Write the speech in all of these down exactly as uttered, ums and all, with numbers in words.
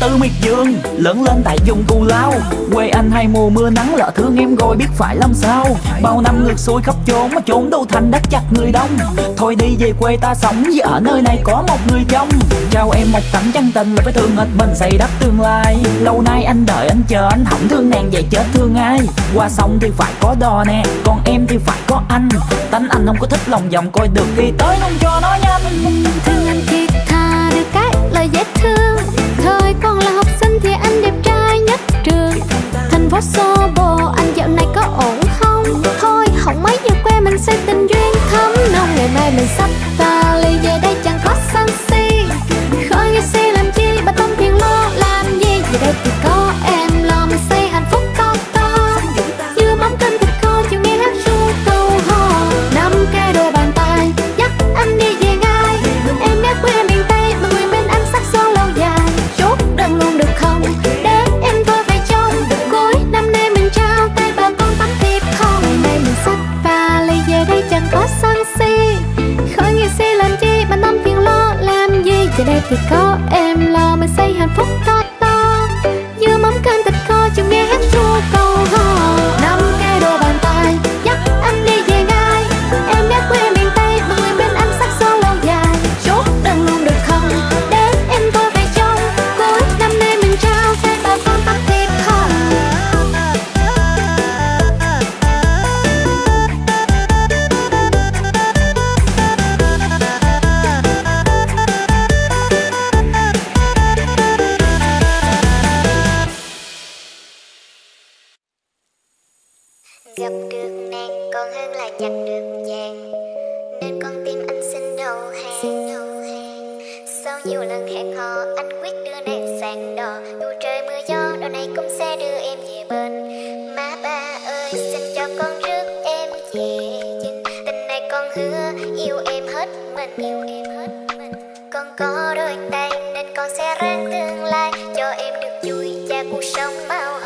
từ miệt vườn lớn lên tại vùng Cù Lao, quê anh hay mùa mưa nắng, lỡ thương em rồi biết phải làm sao. Bao năm ngược xuôi khắp chốn, mà chốn đâu thành đất chặt người đông. Thôi đi về quê ta sống, vì ở nơi này có một người chồng. Chào em một tấm chân tình là phải thương hết mình xây đắp tương lai. Lâu nay anh đợi anh chờ, anh hỏng thương nàng vậy chết thương ai. Qua sông thì phải có đò nè, còn em thì phải có anh. Tánh anh không có thích lòng vòng, coi được đi tới không cho nó nhanh. Thương anh thiệt thà được cái lời dễ thương. Thời còn là học sinh thì anh đẹp trai nhất trường. Thành phố xô bồ anh dạo này có ổn không? Thôi không mấy giờ quê mình xây tình duyên thấm nồng. Ngày mai mình sắp ta ly về đây chẳng có sân si. Khỏi nghe si làm chi, bà tâm phiền lo làm gì. Về đây thì có em lo mình xây hạnh phúc con to. Như bóng kênh thịt khô chiều nghe hát ru câu hò. Nắm cái đôi bàn tay dắt anh đi về ngay. Em nhớ quê miền Tây mà người bên anh sắc son lâu dài. Chốt đơn luôn được không? Để em thôi phải trông. Cuối năm nay mình trao tay bà con tắm thiệp không. Ngày nay mình xách và ly về đây chẳng có sân si. Khỏi nghe si làm chi, bà tâm phiền lo làm gì. Về đây thì có em lo mình xây hạnh phúc to to. Như mắm canh thịt kho chiều nghe hát ru câu hò. Nắm cái đôi bàn tay dắt anh đi về ngay. Em nhớ quê miền Tây mà người bên anh sắc son lâu dài. Chốt đơn luôn được không? Để em thôi phải trông. Cuối năm nay mình trao tay bà con tắm thiệp không. Gặp được nàng còn hơn là chặt được vàng, nên con tim anh xin đầu hàng. Sau nhiều lần hẹn hò anh quyết đưa nàng sang đò. Dù trời mưa gió đò này cũng sẽ đưa em về bên. Má ba ơi xin cho con rước em về. Tình này con hứa yêu em hết mình, yêu em hết mình. Con có đôi tay nên con sẽ ráng tương lai, cho em được vui và cuộc sống bao hồng.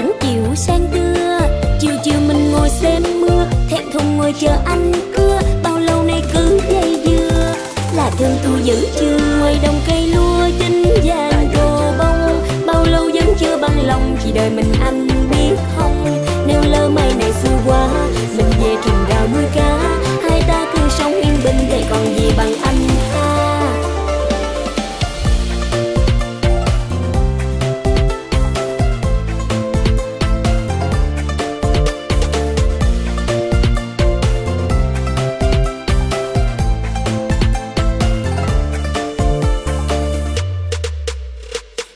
Chẳng chịu sang tư chờ anh cưa, bao lâu nay cứ dây dưa là thương tôi giữ chưa. Ngoài đồng cây lúa chín vàng đồ bông, bao lâu vẫn chưa bằng lòng, chỉ đời mình anh biết không. Nếu lỡ mai này xưa quá, mình về thuyền đào nuôi cá, hai ta cứ sống yên bình vậy còn gì bằng anh ta.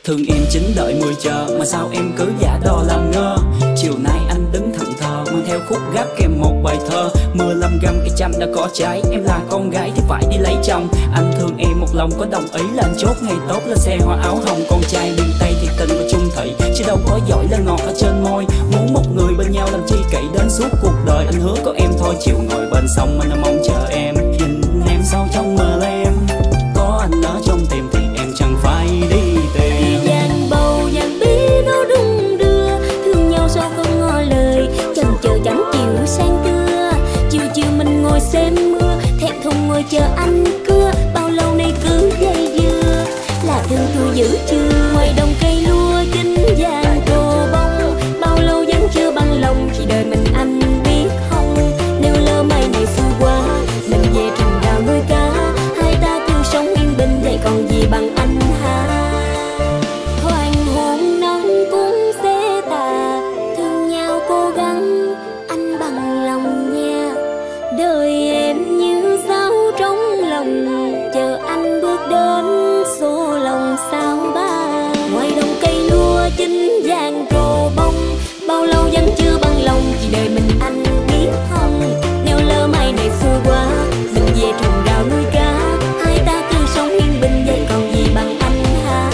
Thương em chính đợi mười chờ mà sao em cứ giả đò làm ngơ. Chiều nay anh đứng thẳng thờ mang theo khúc gáp kèm một bài thơ. Mưa lâm găm cái trăm đã có trái, em là con gái thì phải đi lấy chồng. Anh thương em một lòng có đồng ý là anh chốt ngày tốt là xe hoa áo hồng. Con trai miền Tây thiệt tình và chung thủy, chứ đâu có giỏi là ngọt ở trên môi. Muốn một người bên nhau làm chi kỷ đến suốt cuộc đời. Anh hứa có em thôi chiều ngồi bên sông anh mong chờ em. Nhìn em sao trong mơ lem, có anh ở trong tim thì em chẳng phải đi. Xem mưa thẹn thùng ngồi chờ anh cưa, bao lâu nay cứ dây dưa là thương tôi giữ chưa. Ngoài đồng cây lúa chín vàng đồ bông, bao lâu vẫn chưa bằng lòng, chỉ đời mình anh biết không. Nếu lỡ mai này xưa quá, mình về thuyền đào nuôi cá, hai ta cứ sống yên bình vậy còn gì bằng anh ha. Hoàng hôn nắng cũng sẽ tà, thương nhau cố gắng anh bằng lòng nha. Đời em như sao trong lòng, chờ anh bước đến số lòng sao ba. Ngoài đồng cây lúa chín vàng rồ bông, bao lâu vẫn chưa bằng lòng, chỉ đời mình anh biết không. Nếu lỡ mai này xưa quá, mình về thuyền đào nuôi cá, hai ta cứ sống yên bình vậy còn gì bằng anh ha.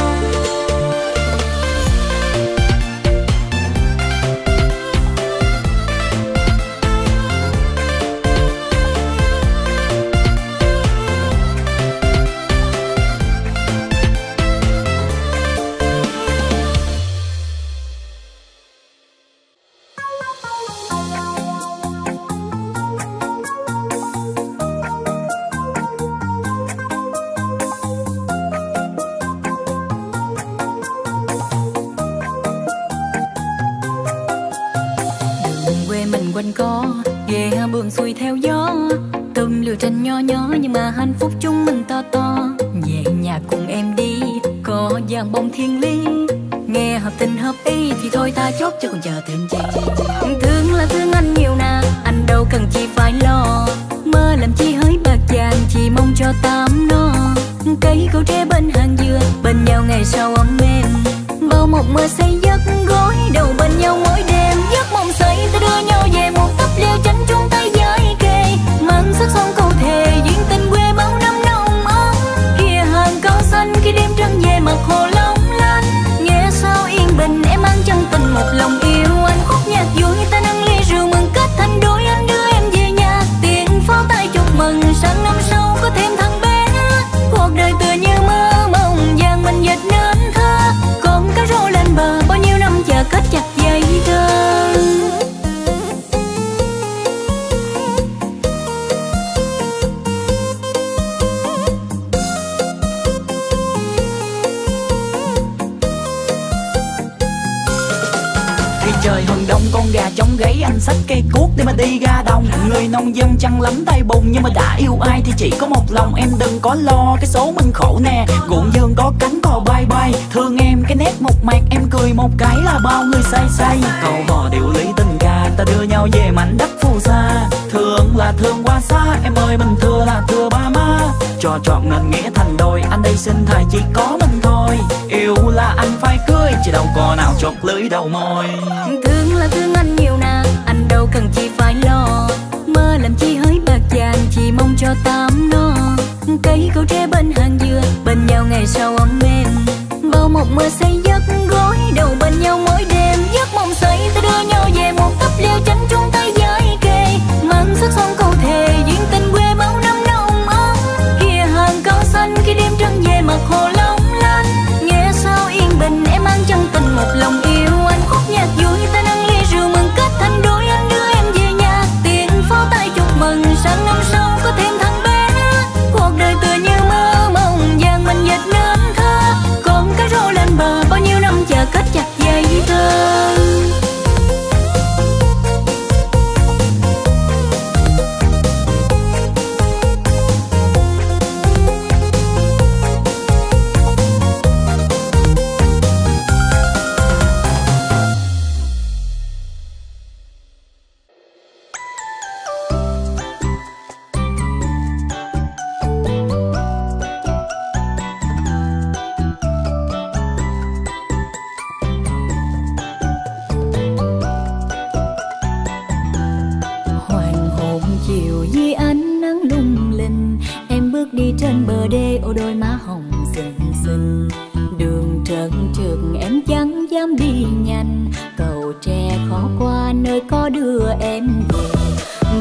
Hạnh phúc chúng mình to to, về nhà cùng em đi có vàng bông thiên lý. Nghe hợp tình hợp ý thì thôi ta chốt chứ còn chờ thêm gì. Thương là thương anh nhiều nè, anh đâu cần chi phải lo. Mơ làm chi hới bạc vàng, chỉ mong cho tám no. Cây cầu tre bên hàng dừa, bên nhau ngày sau ấm êm. Bao một mơ xây giấc gối, đầu bên nhau mỗi đêm. Giấc mộng xây ta đưa nhau về một tấp leo tránh chung tay với kề. Mang sắc son câu thề duyên tình quê bao năm nồng ấm. Kia hàng cỏ xanh khi đêm trăng về mặt hồ long lanh. Nghe sao yên bình em ăn chân tình một lòng yêu anh. Khúc nhạc vui ta nâng ly rượu mừng kết thành đôi, anh đưa em về nhà. Tiếng pháo tay chúc mừng sang năm sau có thêm thằng bé. Cuộc đời tựa như mơ mộng vàng mình dệt nên thơ. Con cá rô lên bờ bao nhiêu năm chờ kết chặt dây thơ. Trời hừng đông con gà chống gáy, anh xách cây cuốc để mà đi ra đồng. Người nông dân chăn lắm tay bùn, nhưng mà đã yêu ai thì chỉ có một lòng. Em đừng có lo cái số mình khổ nè, ruộng vườn có cánh cò bay bay. Thương em cái nét một mạc, em cười một cái là bao người say say. Câu hò điệu lý tình ca, ta đưa nhau về mảnh đất phù sa. Thương là thương quá xa, em ơi mình thưa là thưa ba má. Cho trọn nên nghĩa thành đôi, anh đây sinh thời chỉ có mình thôi. Yêu là anh phải cưới, chứ đâu có nào chột lưỡi đầu môi. Thương là thương anh nhiều nè, anh đâu cần chi phải lo. Mơ làm chi hới bạc vàng, chỉ mong cho tám no. Cây cầu tre bên hàng dừa, bên nhau ngày sau ấm êm. Bao một mơ xây giấc gối, đầu bên nhau mỗi đêm. Giấc mộng xây ta đưa nhau về một tấp leo tránh chung tay với kề. Mang sắc son câu thề duyên tình quê bao năm nồng ấm. Kia hàng cỏ xanh khi đêm trăng về mặt hồ long lanh. Nghe sao yên bình em mang chân tình một lòng yêu anh. Khúc nhạc vui ta nâng ly rượu mừng kết thành đôi, anh đưa em về nhà. Tiếng pháo tay chúc mừng bờ đê ô đôi má hồng xinh xinh. Đường trơn trượt em chẳng dám đi nhanh, cầu tre khó qua nơi có đưa em về.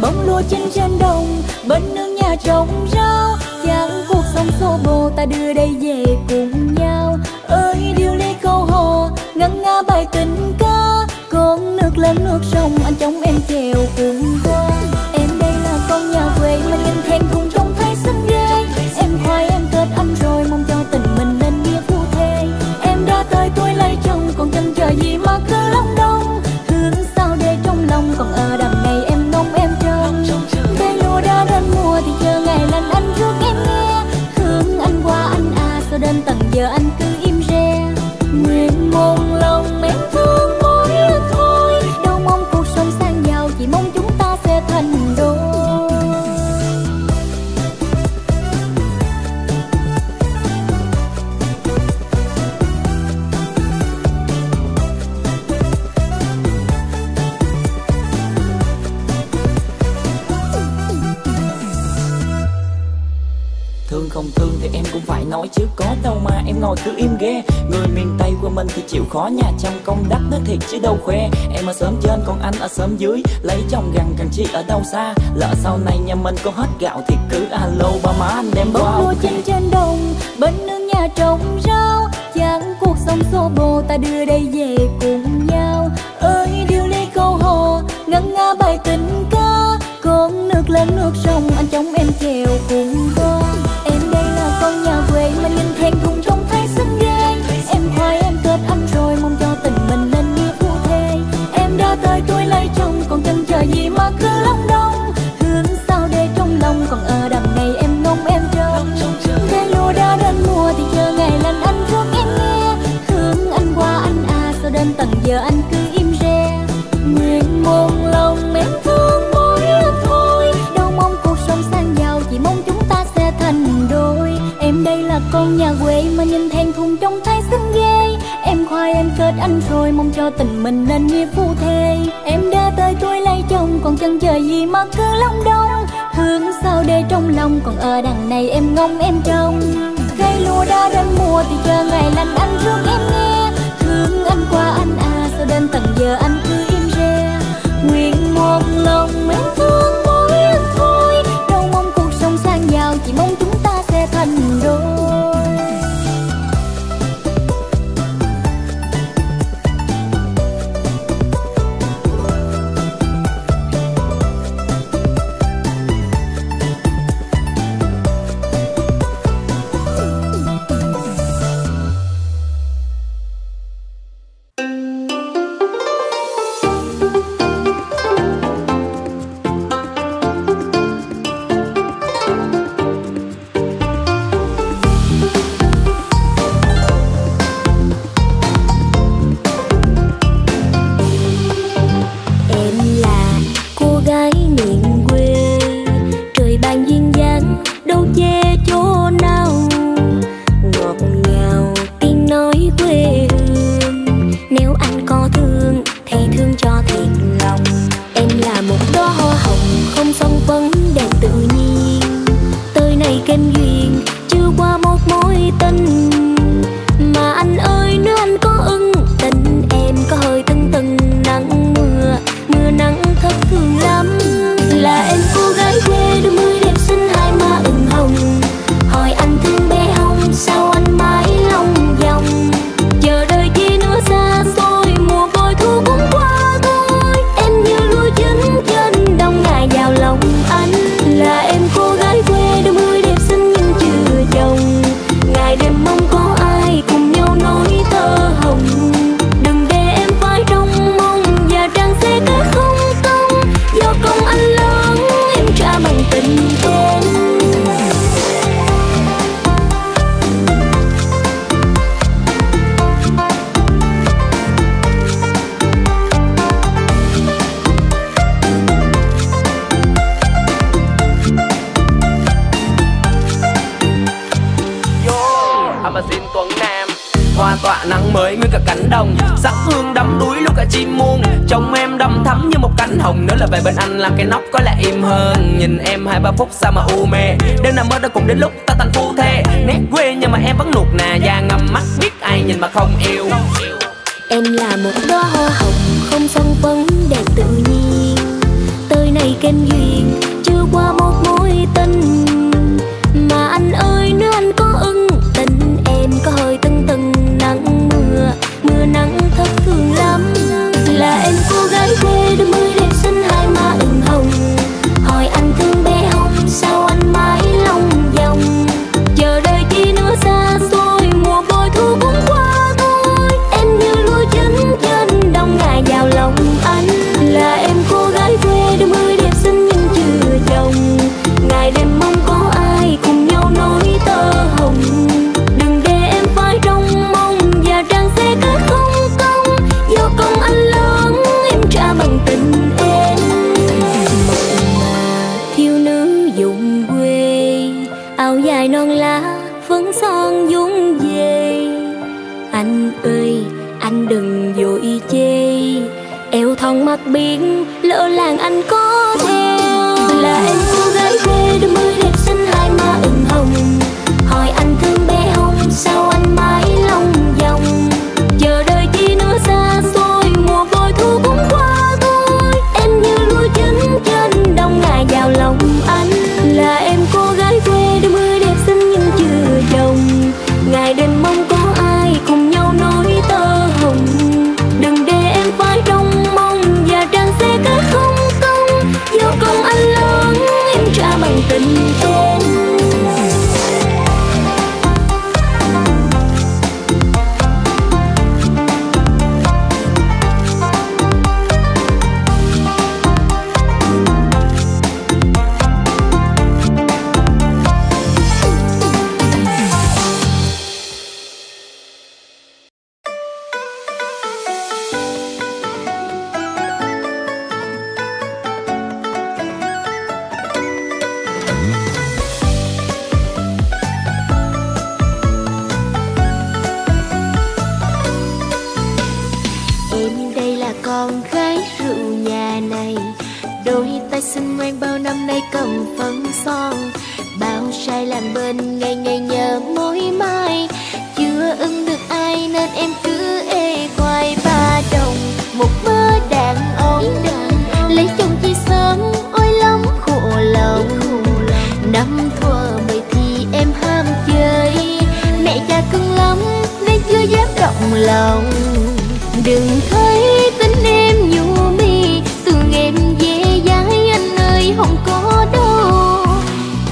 Bóng lúa chín trên đồng, bên nương nhà trồng rau, chẳng cuộc sống xô bồ ta đưa đây về cùng nhau. Ơi điều ly câu hò, ngân nga bài tình ca, con nước lên nước sông anh chống em chèo cùng qua. Em đây là con nhà quê mà nhìn thèm cùng trông thấy xanh rơi. Em khoai em kết anh rồi mong cho tình mình nên nghĩa phu thê. Em đã tới tôi lấy chồng còn chân chờ gì mà cứ lóng đông. Thương sao để trong lòng còn ở đầm này em ngóng em trông. Cây lúa đã đến mùa thì chờ ngày lành anh rước em nghe. Thương anh qua anh à sao đến tận giờ anh cứ im re. Nguyện mong lòng em thương mỗi thôi, đâu mong cuộc sống sang giàu chỉ mong chúng ta sẽ thành đôi. Thương không thương thì em cũng phải nói chứ có đâu mà em ngồi cứ im ghê. Người miền Tây của mình thì chịu khó, nhà trong công đắc nó thiệt chứ đâu khoe. Em ở xóm trên còn anh ở xóm dưới, lấy chồng gần càng chi ở đâu xa. Lỡ sau này nhà mình có hết gạo thì cứ alo ba má anh đem qua. Bóng lúa chín trên đồng, bên nương nhà trồng rau, chẳng cuộc sống xô bồ ta đưa đây về cùng nhau. Ơi điều ly câu hò, ngân nga bài tình ca, con nước lên nước sông anh chống em chèo cùng con. Con nhà quê mà nhìn thèm cùng trông thấy xinh ghê. Em khoai em kết anh rồi mong cho tình mình nên nghĩa phu thê. Em đã tới tuổi lấy chồng còn chân chờ gì mà cứ lóng đông. Thương sao để trong lòng còn ở đầm này em ngóng em trông. Cây lúa đã đến mùa thì chờ ngày lành anh rước em nghe. Thương anh qua anh à sao đến tận giờ anh cứ im re. Nguyện mong lòng em thương mỗi thôi, đâu mong cuộc sống sang giàu chỉ mong chúng ta sẽ thành đôi. Em đây là con nhà quê mà nhìn thèm thùng trông thấy xinh ghê. Em khoai em kết anh rồi mong cho tình mình nên nghĩa phu thê. Em đã tới tuổi lấy chồng còn chân chờ gì mà cứ lóng đông. Thương sao để trong lòng còn ở đằng này em ngóng em trông. Cây lúa đã đến mùa thì chờ ngày lành anh rước em nghe. Thương anh qua anh à sao đến tận giờ anh cứ im re. Nguyện một lòng em thương mỗi em thôi, đâu mong cuộc sống sang giàu chỉ mong chúng ta sẽ thành đôi. Xin Tuấn Nam hoa tọa nắng mới nguyên cả cánh đồng, sắc hương đắm đuối lúc cả chim muông. Chồng em đầm thắm như một cánh hồng, nếu là về bên anh làm cái nóc có lẽ im hơn. Nhìn em hai ba phút sao mà u mê, đêm nằm mơ đã cùng đến lúc ta thành phu thê. Nét quê nhưng mà em vẫn nuột nà, da ngầm mắt biết ai nhìn mà không yêu. Em là một đóa hoa hồng không phân vấn đẹp tự nhiên, tới nay kém duyên chưa qua một mối tình. Mà anh ơi nếu anh có ưng tình, em có hơi tưng tưng nắng mưa, mưa nắng thất thường lắm. Là em cô gái quê đôi mươi đẹp xinh hai má ửng hồng, hỏi anh thương bé không sao anh mãi lòng vòng. Chờ đợi chi nữa xa xôi, mùa bội thu cũng qua thôi, em như lúa chín trên đồng ngài vào lòng anh. Là em cô gái quê đôi mươi đẹp xinh nhưng chưa chồng, ngày đêm mong có ai cùng nhau nói tơ hồng. Đừng để em phải trong mong và trang xe cát không công, do công anh lớn em trả bằng tình em. Thiếu nữ vùng quê áo dài non lá phấn son vốn về, anh ơi anh đừng vội chê, eo thon mặt biển lỡ làng anh có theo. Là em cô gái quê đôi mươi đẹp xinh hai má ửng hồng, hỏi anh thương bé không sao anh mãi lòng vòng. Chờ đợi chi nữa xa xôi, mùa bội thu cũng qua thôi, em như lúa chín trên đồng ngài vào lòng anh. Là em cô gái quê đôi mươi đẹp xinh nhưng chưa chồng, ngày đêm mong có ai cùng nhau nói tơ hồng. Đừng để em phải trong mong và trang xe cái không công, do công anh lớn em trả bằng tình em.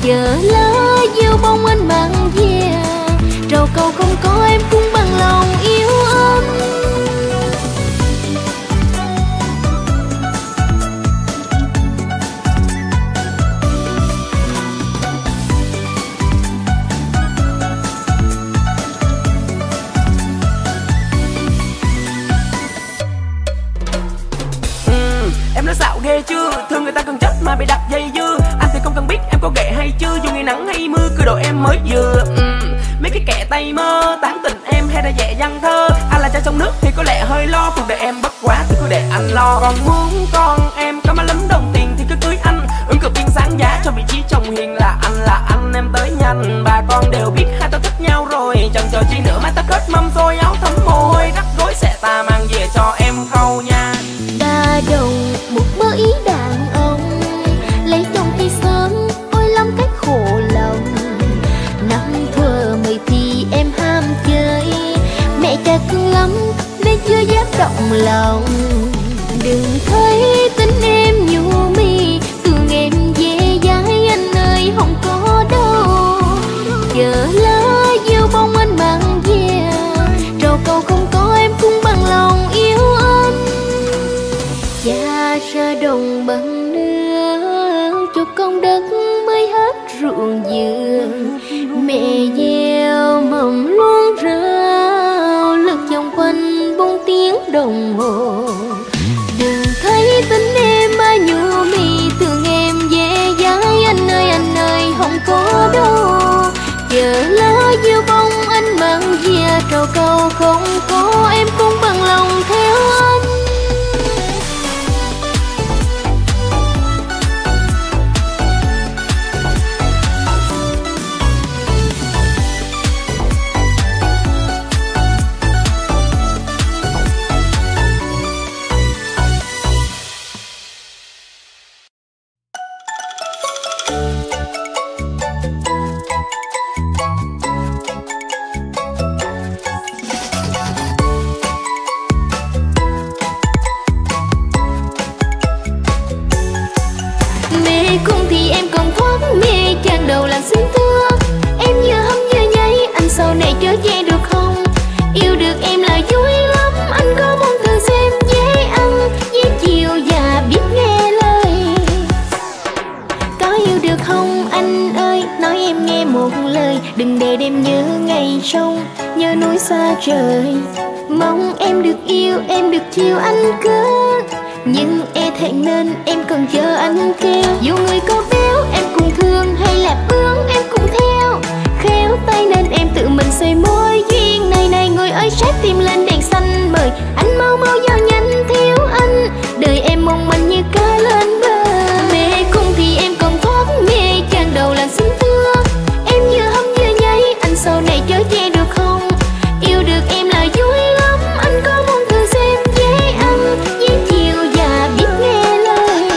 Chờ lá dư bông anh mang về trầu câu không có em cũng bằng lòng theo anh. Trời, mong em được yêu, em được chiều anh cưới. Nhưng e thẹn nên em còn chờ anh kêu. Dù người có béo em cũng thương, hay là bướng em cũng theo. Khéo tay nên em tự mình xoay mối duyên này này. Người ơi trái tim lên đèn xanh mời anh mau mau giao nhanh thiếu anh. Đời em mong manh như cá lên bờ. Mê cung thì em còn thoát mê, chàng đầu là xin thưa. Em như hâm như nháy, anh sau này chớ che được không? Yêu được em là vui lắm, anh có mong thử xem dễ ăn, dễ chiều và biết nghe lời.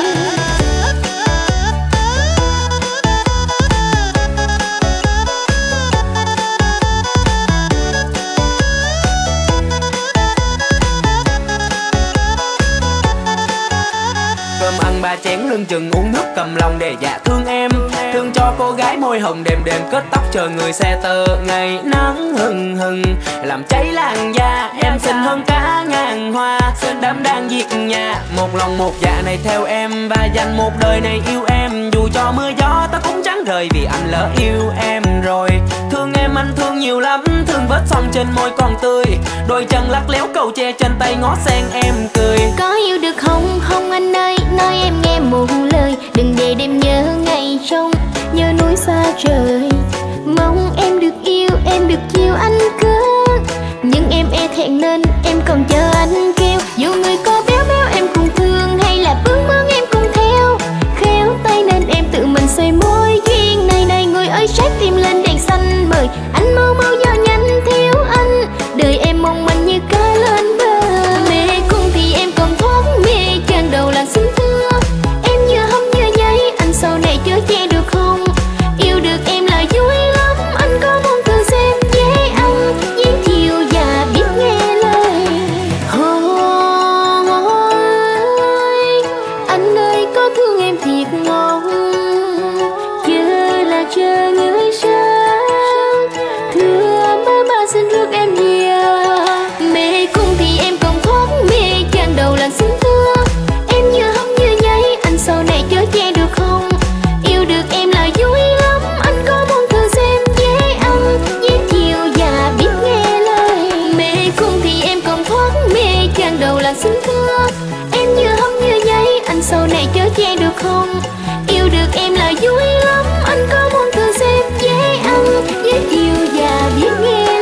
Cơm ăn ba chén lưng chừng uống nước cầm lòng để dạ thương em. Thương cho cô gái môi hồng đêm đêm cất tóc chờ người xe tơ. Ngày nắng hừng hừng làm cháy làn da. Em xinh hơn cả ngàn hoa, đám đang diệt nhà. Một lòng một dạ này theo em và dành một đời này yêu em. Dù cho mưa gió ta cũng chẳng rời vì anh lỡ yêu em rồi. Thương em anh thương nhiều lắm, thương vết son trên môi còn tươi. Đôi chân lắc léo cầu tre trên tay ngó sen em cười. Có yêu được không không anh ơi, nói em nghe một lời. Đừng để đêm nhớ ngày trong, nhớ núi xa trời. Mong em được yêu, em được chiều anh cưới. Nhưng em e thẹn nên em còn chờ anh kêu. Dù người có béo béo em cũng thương, hay là bướng bướng em cũng theo. Khéo tay nên em tự mình xoay mối duyên này này. Người ơi trái tim lên đèn xanh mời anh mau mau giao nhanh thiếu anh. Đời em mong manh như cá lên bờ. Mê cung thì em còn thoát mê, chàng đầu là xin thưa. Em như hâm như nháy, anh sau này chớ che được không? Yêu được em là vui lắm, anh có mong thử xem dễ ăn, dễ chiều và biết nghe lời. Ôi, anh ơi có thương em thiệt ngon, chưa là chờ người sang. Thưa ba ba xin rước em về. Mê cung thì em còn thoát mê, chàng đầu là xin thưa. Em như hâm như nháy, anh sau này chớ che được không? Yêu được em là vui lắm, anh có mong thử xem dễ ăn, dễ chiều và biết nghe lời. Mê cung thì em còn thoát mê, chàng đầu là xin thưa. Em như hâm như nháy, anh sau này chớ che được không? Yêu được em là vui lắm, anh có mong thử xem dễ ăn, dễ chiều và biết nghe lời.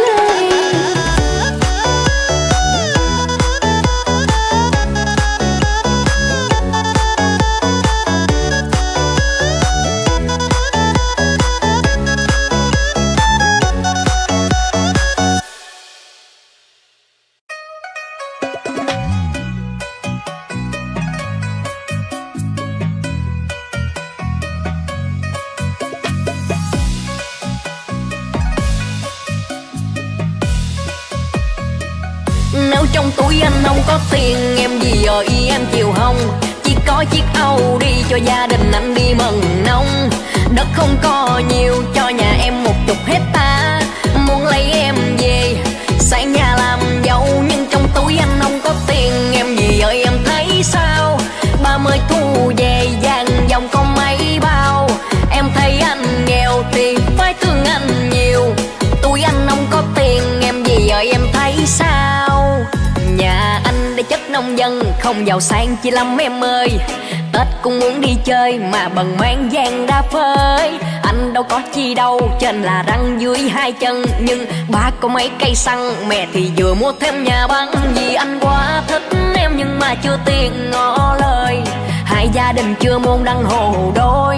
Nếu trong túi anh không có tiền em gì giờ y em chiều hồng. Chỉ có chiếc Audi cho gia đình anh đi mần nông. Đất không có nhiều cho nhà em một chục hecta. Muốn lấy em về sang nhà làm dâu. Nhưng trong túi anh không có tiền em gì giờ em thấy sao? Ba mươi thu về vàng dòng con mấy bao. Em thấy anh nghèo thì phải thương anh nhiều. Túi anh không có tiền em gì giờ em thấy sao? Nhà anh đã chấp nông dân không giàu sang chi lắm em ơi. Tết cũng muốn đi chơi mà bần mang gian đã phơi. Anh đâu có chi đâu, trên là răng dưới hai chân. Nhưng ba có mấy cây xăng, mẹ thì vừa mua thêm nhà băng. Vì anh quá thích em nhưng mà chưa tiện ngỏ lời. Hai gia đình chưa môn đăng hộ đôi,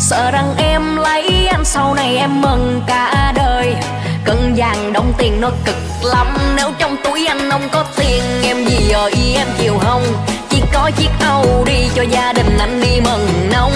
sợ rằng em lấy anh sau này em mừng cả đời. Cân vàng đóng tiền nó cực lắm, nếu trong túi anh không có tiền em gì ơi em chịu không. Chỉ có chiếc Âu đi cho gia đình anh đi mừng nông.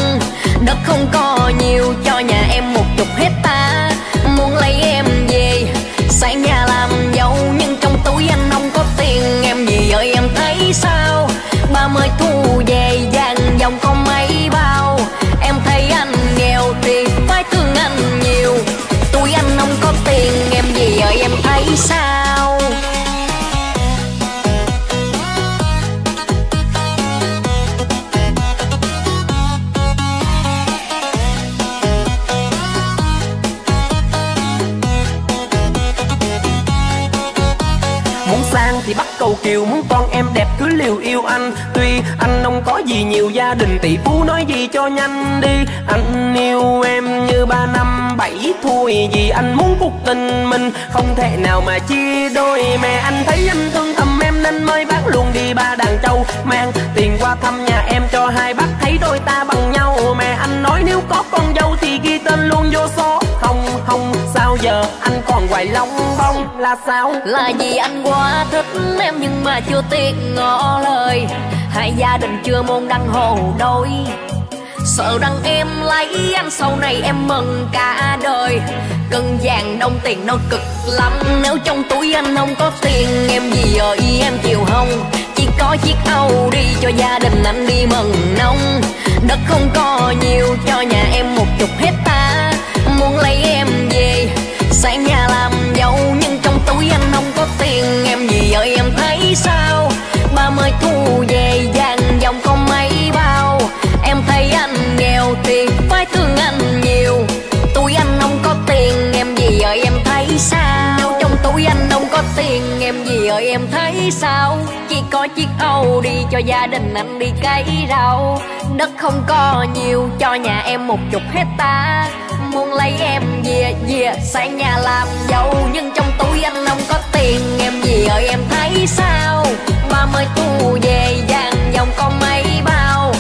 Đất không có nhiều, cho nhà em một chục hecta. Muốn lấy em về sang nhà làm dâu, nhưng trong túi anh không có tiền em gì ơi em thấy sao. Ba mới thu về vàng dòng không mấy bao, em thấy anh nghèo thì phải thương anh nhiều. Túi anh không có tiền em gì ơi em thấy sao. Thì bắt cầu kiều muốn con em đẹp cứ liều yêu anh. Tuy anh không có gì nhiều, gia đình tỷ phú nói gì cho nhanh đi. Anh yêu em như ba năm bảy thôi, vì anh muốn cuộc tình mình không thể nào mà chia đôi. Mẹ anh thấy anh thương thầm em nên mới bác luôn đi ba đàn trâu, mang tiền qua thăm nhà em cho hai bác thấy đôi ta bằng nhau. Mẹ anh nói nếu có con dâu thì ghi tên luôn vô số. Không không sao giờ anh còn hoài long bông là sao? Là vì anh quá thích em nhưng mà chưa tiện ngỏ lời. Hai gia đình chưa môn đăng hộ đôi, sợ rằng em lấy anh sau này em mừng cả đời. Cân vàng đông tiền nó cực lắm, nếu trong túi anh không có tiền em gì ơi em chịu không. Chỉ có chiếc Âu đi cho gia đình anh đi mừng nông. Đất không có nhiều, cho nhà em một chục hecta. Muốn lấy em về sang nhà làm dâu, nhưng trong túi anh không có tiền em gì ơi em thấy sao. Ba mới thu về vàng dòng không mấy bao, em thấy anh nghèo thì phải thương anh nhiều. Túi anh không có tiền em gì ơi em thấy sao. Nếu trong túi anh không có tiền em gì ơi em thấy sao. Chỉ có chiếc Âu đi cho gia đình anh đi cấy rau. Đất không có nhiều, cho nhà em một chục hecta. Muốn lấy em về về sang nhà làm dâu, nhưng trong túi anh không có tiền em gì ơi em thấy sao. Ba mới thu về vàng dòng có mấy bao,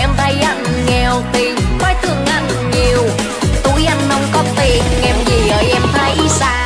em thấy anh nghèo thì phải thương anh nhiều. Túi anh không có tiền em gì ơi em thấy sao.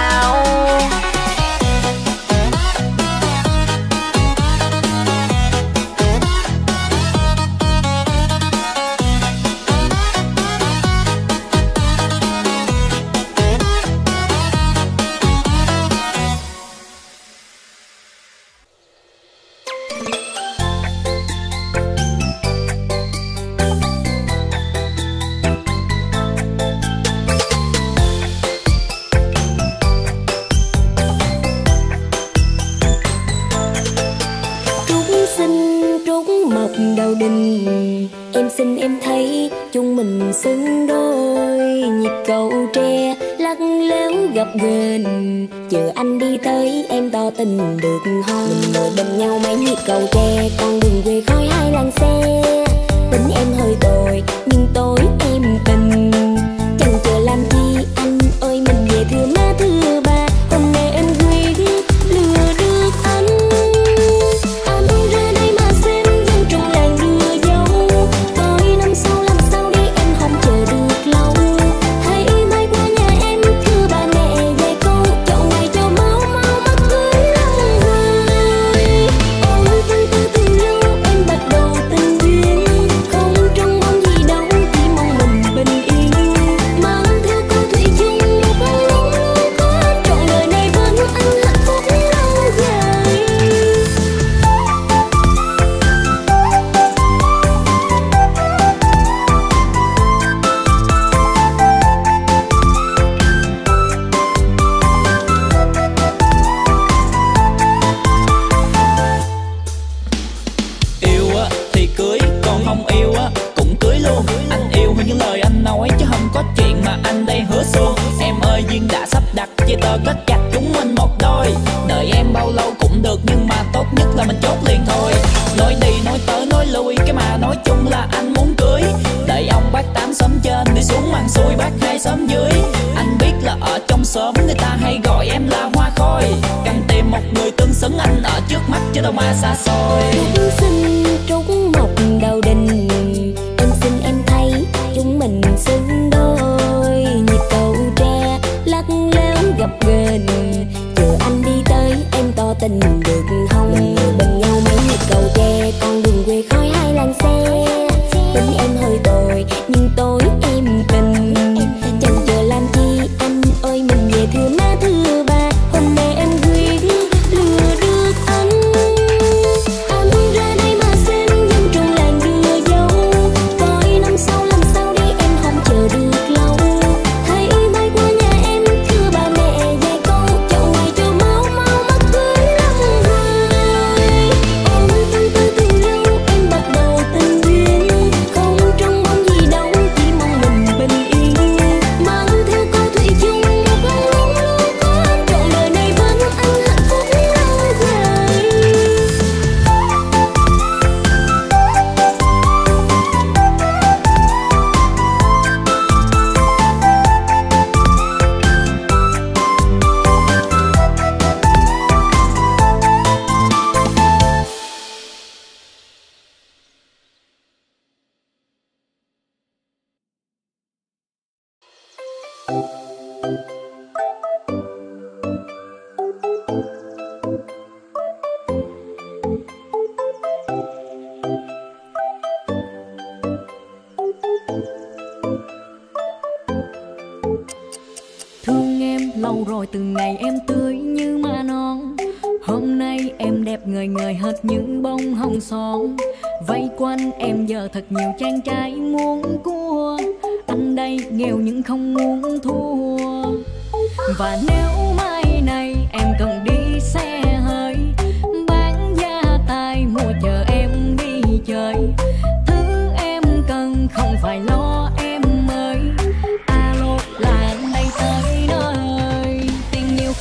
Xứng đôi nhịp cầu tre lắc léo gặp gần, chờ anh đi tới em tỏ tình được không? Mình ngồi bên nhau mấy nhịp cầu tre, con đường về khói hai làn xe. Tình em hơi tồi nhưng tối em tình, chẳng chờ làm chi anh ơi mình về thưa má thưa ba. Hôm nay em quyết lừa được anh, anh ra đây mà xem dân trong làng đưa dấu. Tới năm sau làm sao đi em không chờ được lâu. Hãy mai qua nhà em thưa bà mẹ về câu, chậu này cho máu mau mất cưới lâu rồi. Ôi từ từ tình yêu em bắt đầu tình duyên, không trông mong gì đâu chỉ mong mình bình yên. Mang theo câu thủy chung một mong muốn có, trọn đời này vẫn anh hạnh phúc lâu dài. Yêu á thì cưới, còn không yêu á cũng cưới luôn. Anh yêu theo những lời anh nói chứ không có chuyện mà anh đây hứa xuông. Em ơi duyên đã sắp đặt, giấy tờ kết chặt chúng mình một đôi. Đợi em bao lâu cũng được nhưng mà tốt nhất là mình chốt liền thôi. xứng anh ở trước mắt chứ đâu mà xa xôi. Chúng sinh trúng mọc đầu đình, em xin em thấy chúng mình xứng đôi. Nhịp cầu tre lắc léo gặp ghềnh, chờ anh đi tới em tỏ tình được không? Bên nhau mấy nhịp cầu tre, con đường quê khói hai làn xe. Tính em hơi tội nhưng tối em tình, chẳng chờ làm chi anh ơi mình về thưa má thưa ba. Hôm nay em quyết lừa được anh, anh ra đây mà xem dân trong làng đưa dấu. Coi năm sau làm sao đi em không chờ được lâu. Thấy bay qua nhà em thưa ba mẹ dạy con, chậu ngoài chờ máu mau mắt cưới lắm rồi. Ôm tâm tư tình yêu em bắt đầu tình duyên, không trông mong gì đâu chỉ mong mình bình yên. Mang theo cô thủy chung một lòng luôn luôn có anh, trọn đời này vẫn anh hạnh phúc lâu rồi. Từ ngày em tươi như má non, hôm nay em đẹp người người hết những bông hồng son. Vây quanh em giờ thật nhiều chàng trai muốn cua, anh đây nghèo nhưng không muốn thua. Và nếu mai này em cần đi xe hơi, bán gia tài mua chờ em đi chơi. Thứ em cần không phải lo em ơi, alo là anh đây tới nơi.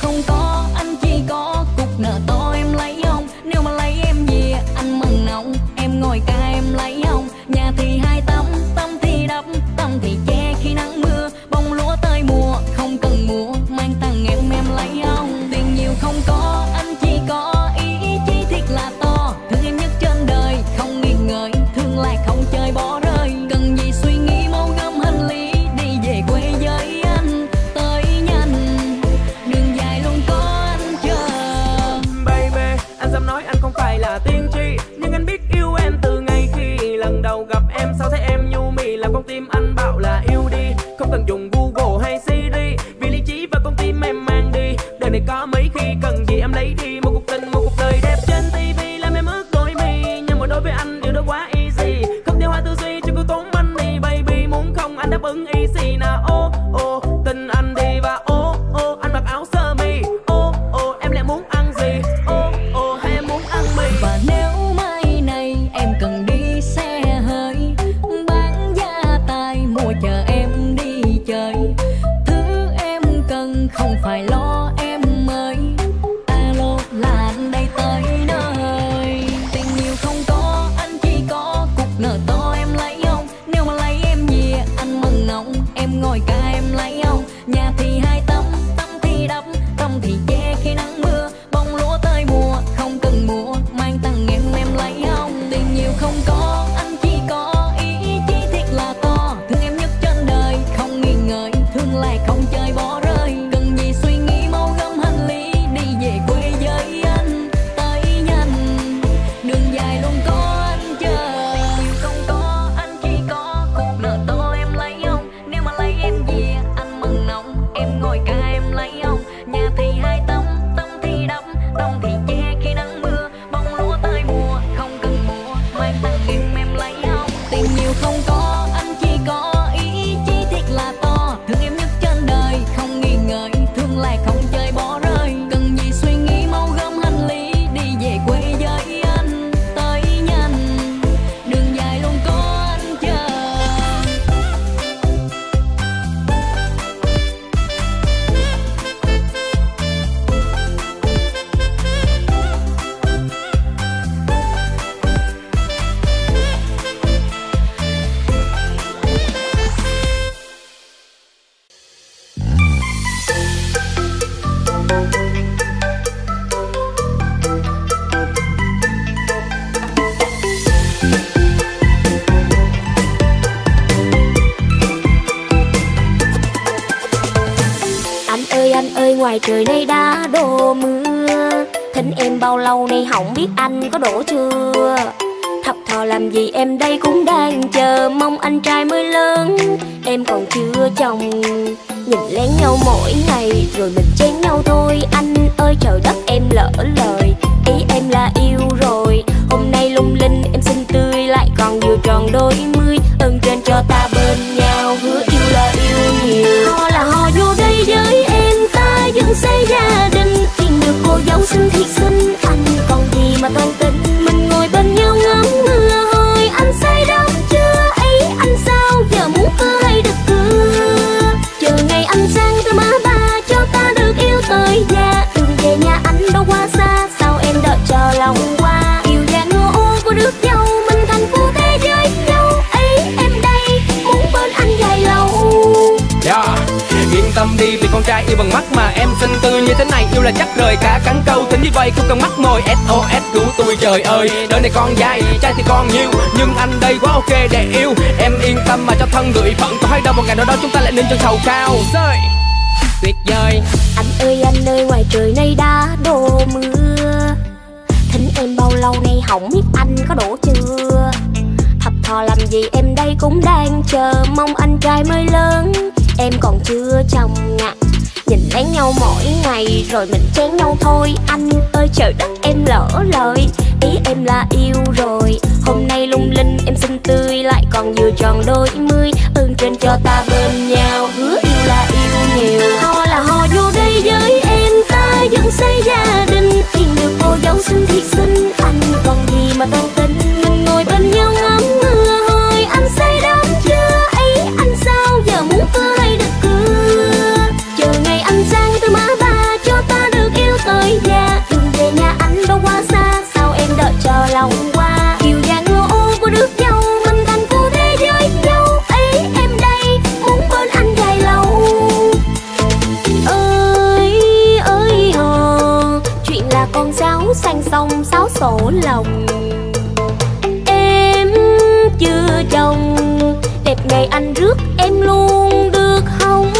Không có anh chỉ có cục nợ to em lấy không? Nếu mà lấy em về anh mừng nóng, em ngồi ca em lấy không? Nhà thì hai tấm, tấm thì đắp, tấm thì che khi nắng mưa. Bông lúa tới mùa không cần mua, mang tặng em em lấy không? Tiền nhiều không có anh chỉ có ý chí thiệt là to. Thương em nhất trên đời không nghi ngờ, thương lại không chơi bỏ rơi. Cần gì suy nghĩ mau gom hành lý đi về quê với anh tới nhanh. Phải là tiên tri nhưng anh biết yêu em từ ngày khi lần đầu gặp em. Sao thấy em nhu mì làm con tim anh bảo là yêu đi, không cần dùng Google hay Siri, vì lý trí và con tim em mang đi. Đời này có mấy khi cần gì em lấy đi, một cuộc tình một cuộc đời đẹp trên tivi làm em ước đôi mi. Nhưng mà đối với anh điều đó quá easy, không theo hoa tư duy cho cứ tốn money. Baby muốn không anh đáp ứng easy nào. Ô oh, ô oh, tin anh đi và ô oh, ô oh, anh mặc áo sơ mi. Ô oh, ô oh, em lại muốn ăn gì? Ô oh, oh, Hãy subscribe cho kênh Ghiền Mì Gõ để không bỏ lỡ những video hấp dẫn. ngoài trời nay đã đổ mưa. Thính em bao lâu nay không biết anh có đổ chưa. Thập thò làm gì em đây cũng đang chờ, mong anh trai mới lớn em còn chưa chồng. Nhìn lén nhau mỗi ngày rồi mình chán nhau thôi. Anh ơi trời đất em lỡ lời, ý em là yêu rồi. Hôm nay lung linh em xinh tươi lại còn vừa tròn đôi mươi. Ơn trên cho ta bên nhau, hứa yêu là yêu nhiều. Họ là họ vô đây với em ta dựng xây gia đình. Tìm được cô dâu xinh thiệt xinh, anh còn gì mà toan tính. Mình ngồi bên nhau ngắm mưa hồi, anh say đắm chưa ấy anh sao giờ muốn cơ hay được cưa. Chờ ngày anh sang ra má ba cho ta được yêu tới già. Đường về nhà anh đâu quá xa, sao em đợi cho lòng qua. Yêu già ngô ô của nước dâu, mình thành phố thế giới đâu ấy em đây muốn bên anh dài lâu. Yeah. Yên tâm đi vì con trai yêu bằng mắt mà em xinh tươi như thế này yêu là chắc rời cả cắn câu tính như vậy không cần mắt mồi. ét ô ét cứu tôi trời ơi, đời này con dai trai thì con nhiều nhưng anh đây quá ok để yêu. Em yên tâm mà cho thân gửi phận, có hay đâu một ngày nào đó chúng ta lại nên chân sầu cao. Sơi tuyệt vời anh ơi, anh ơi ngoài trời nay đã đổ mưa. Thính em bao lâu nay không biết anh có đổ chưa. Thập thò làm gì em đây cũng đang chờ, mong anh trai mới lớn em còn chưa chồng ạ. Nhìn lén nhau mỗi ngày rồi mình chán nhau thôi. Anh ơi trời đất em lỡ lời, ý em là yêu rồi. Hôm nay lung linh em xinh tươi lại còn vừa tròn đôi mươi. Ơn trên cho ta bên nhau, hứa yêu là yêu nhiều. Họ là họ vô đây với em ta dựng xây gia đình. Tìm được cô dâu xinh thiệt xinh, anh còn gì mà toan tính. Mình ngồi bên nhau ngắm mưa hồi, anh say đắm chưa ấy anh sao giờ muốn cơ hay được cưa. Chờ ngày anh sang tới má ba cho ta được yêu tới già. Đường về nhà anh đâu quá xa, sao em đợi cho lòng qua. Yêu già ngô ô của nước dâu, mình thành phố thế giới đâu ấy em đây muốn bên anh dài lâu. Ơi ơi hò, chuyện là con sáo sang sông sáo sổ lòng. Em chưa chồng, đẹp ngày anh rước em luôn được không.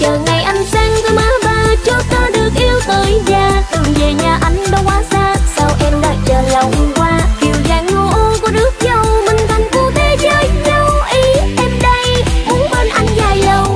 Chờ ngày anh sang tới má ba cho ta được yêu tới già. Đường về nhà anh đâu quá xa, sao em đợi chờ lòng qua. Kiều vàng ngô ô của nước dâu, mình thành phố thế giới đâu ý em đây muốn bên anh dài lâu.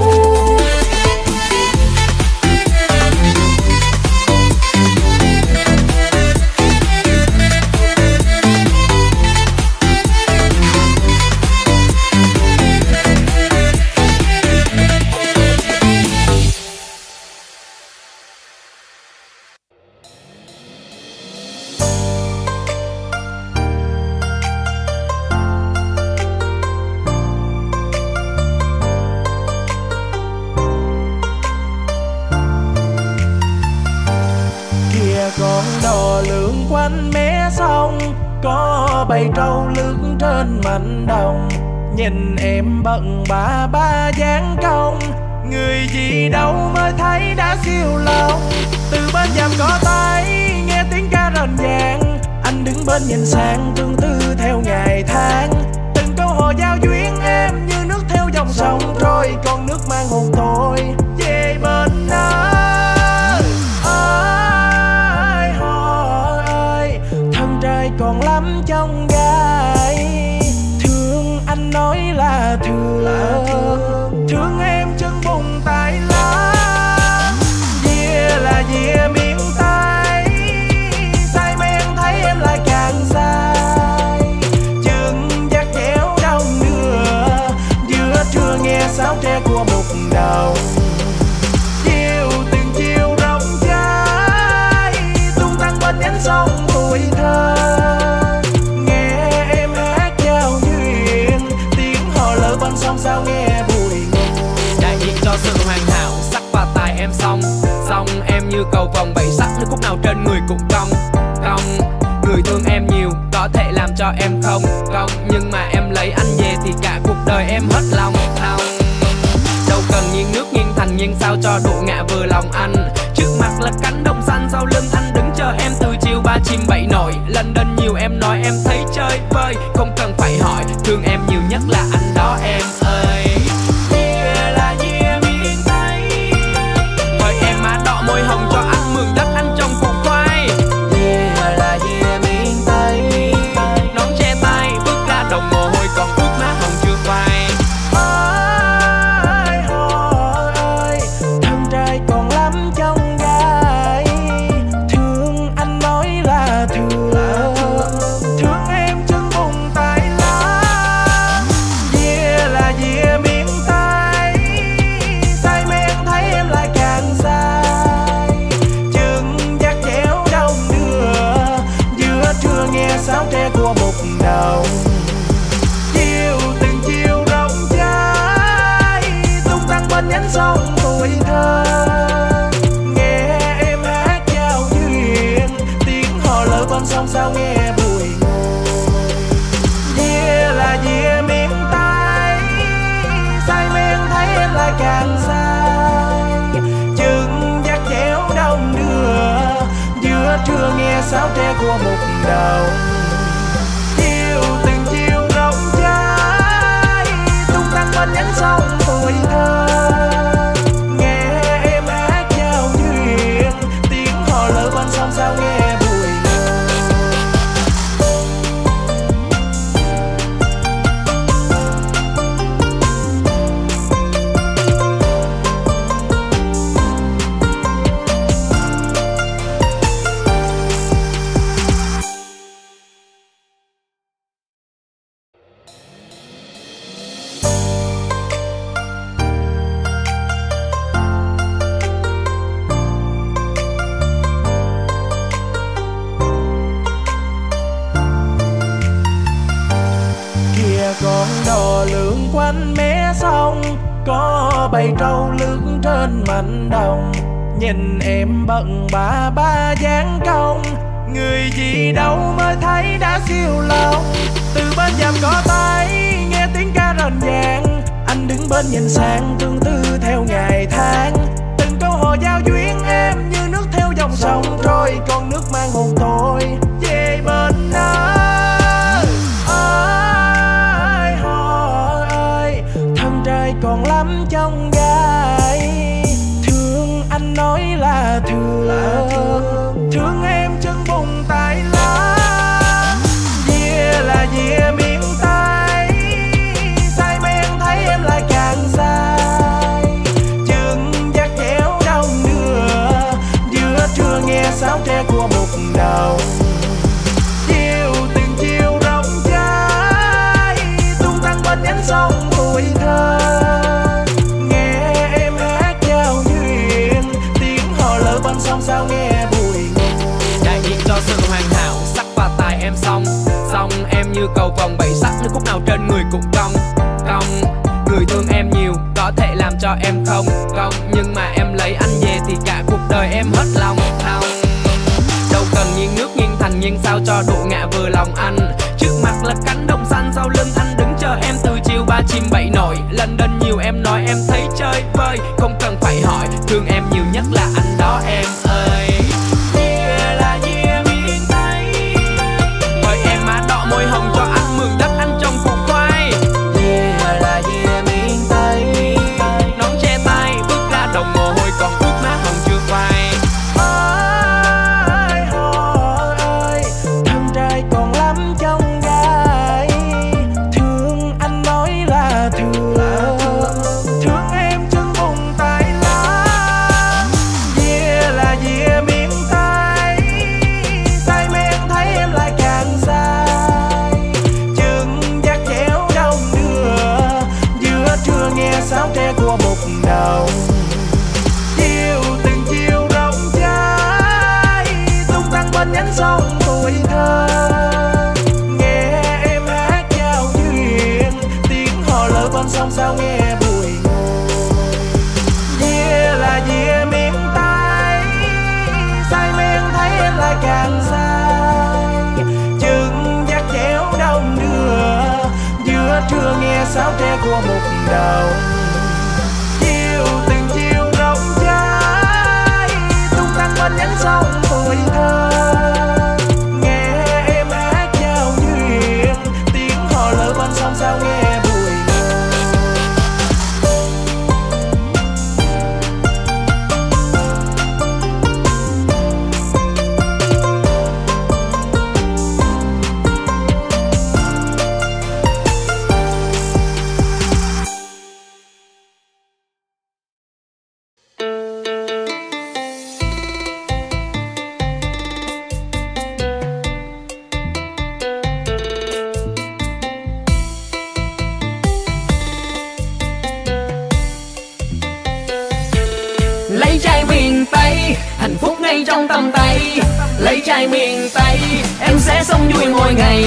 Bầy trâu lướt trên mảnh đồng, nhìn em bận bã ba dáng công. Người gì đâu mới thấy đã siêu lòng. Từ bên dằm cỏ tay nghe tiếng ca rền vang, anh đứng bên nhìn sang tương tư theo ngày tháng. Từng câu hò giao duyên em như nước theo dòng sông trôi, con nước mang hồn tôi về bên đó. Còn lắm trong gai, thương anh nói là thương, là thương. Thương em chân bùng tay lá, dìa là dìa miền Tây, say men thấy em lại càng sai. Chừng dắt chéo đâu nữa, giữa trưa nghe sáo tre của một đầu. Chiều từng chiều rộng trái, tung tăng bên nhánh sông mùi thơ. Sao nghe bụi ngô đại diện cho sự hoàn hảo, sắc và tài em xong xong em như cầu vòng bảy sắc, nước khúc nào trên người cũng cong cong. Người thương em nhiều có thể làm cho em không cong, nhưng mà em lấy anh về thì cả cuộc đời em hết lòng lòng. Đâu cần nghiêng nước nghiêng thành, nghiêng sao cho độ ngạ vừa lòng anh. Trước mặt là cánh đồng xanh, sau lưng anh đứng chờ em từ chiều ba chim bảy nổi. Lần đến nhiều em nói em thấy chơi vơi, không cần phải hỏi, thương em nhiều nhất là anh đó em. Ơi dìa là dìa miền Tây, bởi em má đỏ môi non sông sao nghe bùi ngồi. Đìa là dìa miền Tây, say men thấy em lại càng say. Chừng dắt chéo đông đưa, giữa trưa nghe sáo tre của một đầu. Bầy trâu lướt trên mảnh đồng, nhìn em bận bã ba dáng công. Người gì đâu mới thấy đã siêu lòng. Từ bên dầm cỏ tay nghe tiếng ca rền vang. Anh đứng bên nhìn sang tương tư theo ngày tháng. Từng câu hò giao duyên em như nước theo dòng sông trôi. Con nước mang hồn tôi về bên đó. Còn lắm trong gai, thương anh nói là thương, thương em chân bùng tay lá. Dìa là dìa miền Tây, say men thấy em lại càng say. Chừng dắt chéo đông đưa, giữa trưa nghe sáo tre của một đầu. Chiều từng chiều rộng trái, tung tăng bên nhánh sông bụi thơ. Sao nghe bụi ngồi đại diện cho sự hoàn hảo sắc và tài em xong xong em như cầu vòng bảy sắc nước khúc nào trên người cũng cong cong. Người thương em nhiều có thể làm cho em không cong, nhưng mà em lấy anh về thì cả cuộc đời em hết lòng không. Đâu cần nghiêng nước nghiêng thành nghiêng sao cho độ ngạ vừa lòng anh. Trước mặt là cánh đồng xanh, sau lưng anh đứng chờ em từ chiều ba chim bảy nổi. Lần đơn nhiều em nói em thấy chơi vơi, không cần phải hỏi thương em nhiều nhất là anh đó em. Trưa nghe sáo tre của một đầu. Chiều từng chiều rộng trái, tung tăng bên nhánh sông tuổi thơ. Nghe em hát chào duyên, tiếng hò lỡ bên sông sao nghe. Lấy trai miền Tây, em sẽ sống vui mỗi ngày.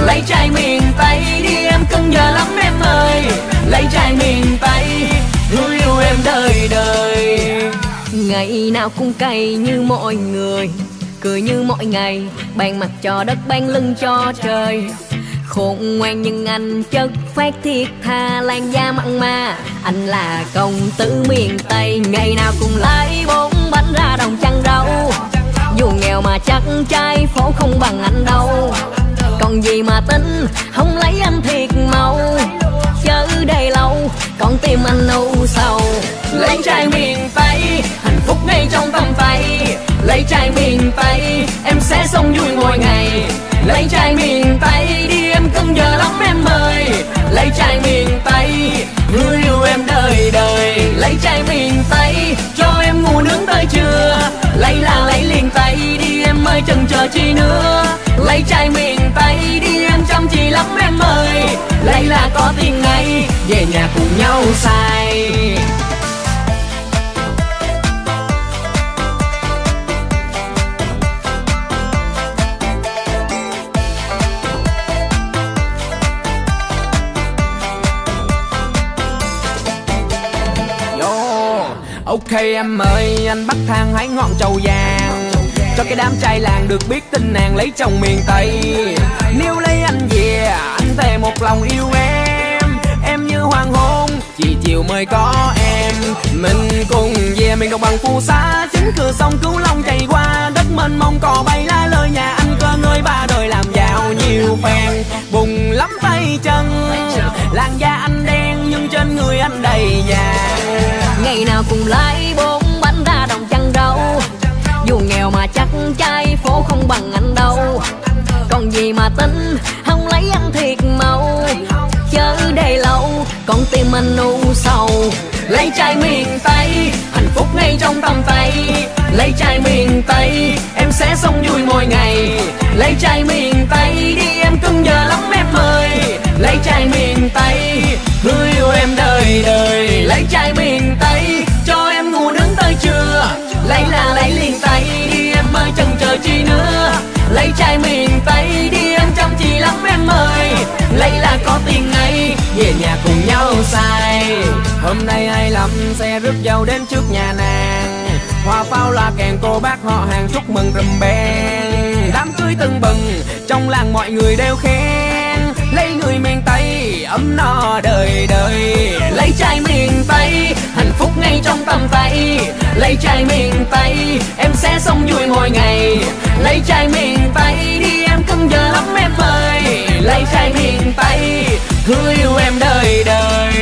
Lấy trai miền Tây, đi em cưng giờ lắm em ơi. Lấy trai miền Tây, luôn yêu em đời đời. Ngày nào cũng cay như mọi người, cười như mỗi ngày, ban mặt cho đất ban lưng cho trời. Khôn ngoan nhưng anh chất phát thiệt tha, lan da mặn mà anh là công tử miền Tây. Ngày nào cũng lấy bốn bánh ra đồng chăn rau, dù nghèo mà chắc trai phố không bằng anh đâu. Còn gì mà tính không lấy anh thiệt mau, chớ đây lâu còn tim anh âu sầu. Lấy trai miền Tây hạnh phúc ngay trong tầm tay, lấy trai miền Tây em sẽ sống vui mỗi ngày. Lấy trai miền Tây đi em cưng giờ lắm em ơi, lấy trai miền Tây người yêu em đời đời. Lấy trai miền Tây cho em ngủ nướng tới trưa, lấy là lấy liền Tây đi em ơi chừng chờ chi nữa. Lấy trai miền Tây đi em chăm chỉ lắm em ơi, lấy là có tiền ngay về nhà cùng nhau xài. Ok em ơi, anh bắt thang hái ngọn trầu vàng cho cái đám trai làng được biết tin nàng lấy chồng miền Tây. Nếu lấy anh về, anh thề một lòng yêu em, em như hoàng hôn, chỉ chiều mới có em. Mình cùng về miền đồng bằng phù sa, chính cửa sông Cửu Long chảy qua, đất mênh mông cò bay lá lơi, nhà anh cơ ngơi ba đời làm giàu nhiều phèn. Bùng lắm tay chân, làn da anh đen nhưng trên người anh đầy vàng. Ngày nào cùng lấy bốn bánh ra đồng chăn rau, dù nghèo mà chắc trai phố không bằng anh đâu. Còn gì mà tính không lấy anh thiệt mau, chớ để lâu còn tim anh u sầu. Lấy trai miền Tây hạnh phúc ngay trong tầm tay, lấy trai miền Tây em sẽ sống vui mỗi ngày. Lấy trai miền Tây đi em cưng giờ lắm em ơi, lấy trai miền Tây người yêu em đời đời. Lấy trai miền Tây cho em ngủ nướng tới trưa, lấy là lấy liền Tây đi em ơi chần chờ chi nữa. Lấy trai miền Tây đi em chăm chỉ lắm em ơi, lấy là có tiền ngay về nhà cùng nhau xài. Hôm nay ai lắm xe rước dâu đến trước nhà nàng, hoa pháo loa kèn cô bác họ hàng chúc mừng rùm beng. Đám cưới tưng bừng trong làng mọi người đều khen, lấy người miền Tây ấm no đời đời. Lấy trai miền Tây hạnh phúc ngay trong tầm tay, lấy trai miền Tây em sẽ sống vui mỗi ngày. Lấy trai miền Tây đi em cưng giờ lắm em ơi, lấy trai miền Tây hứa yêu em đời đời.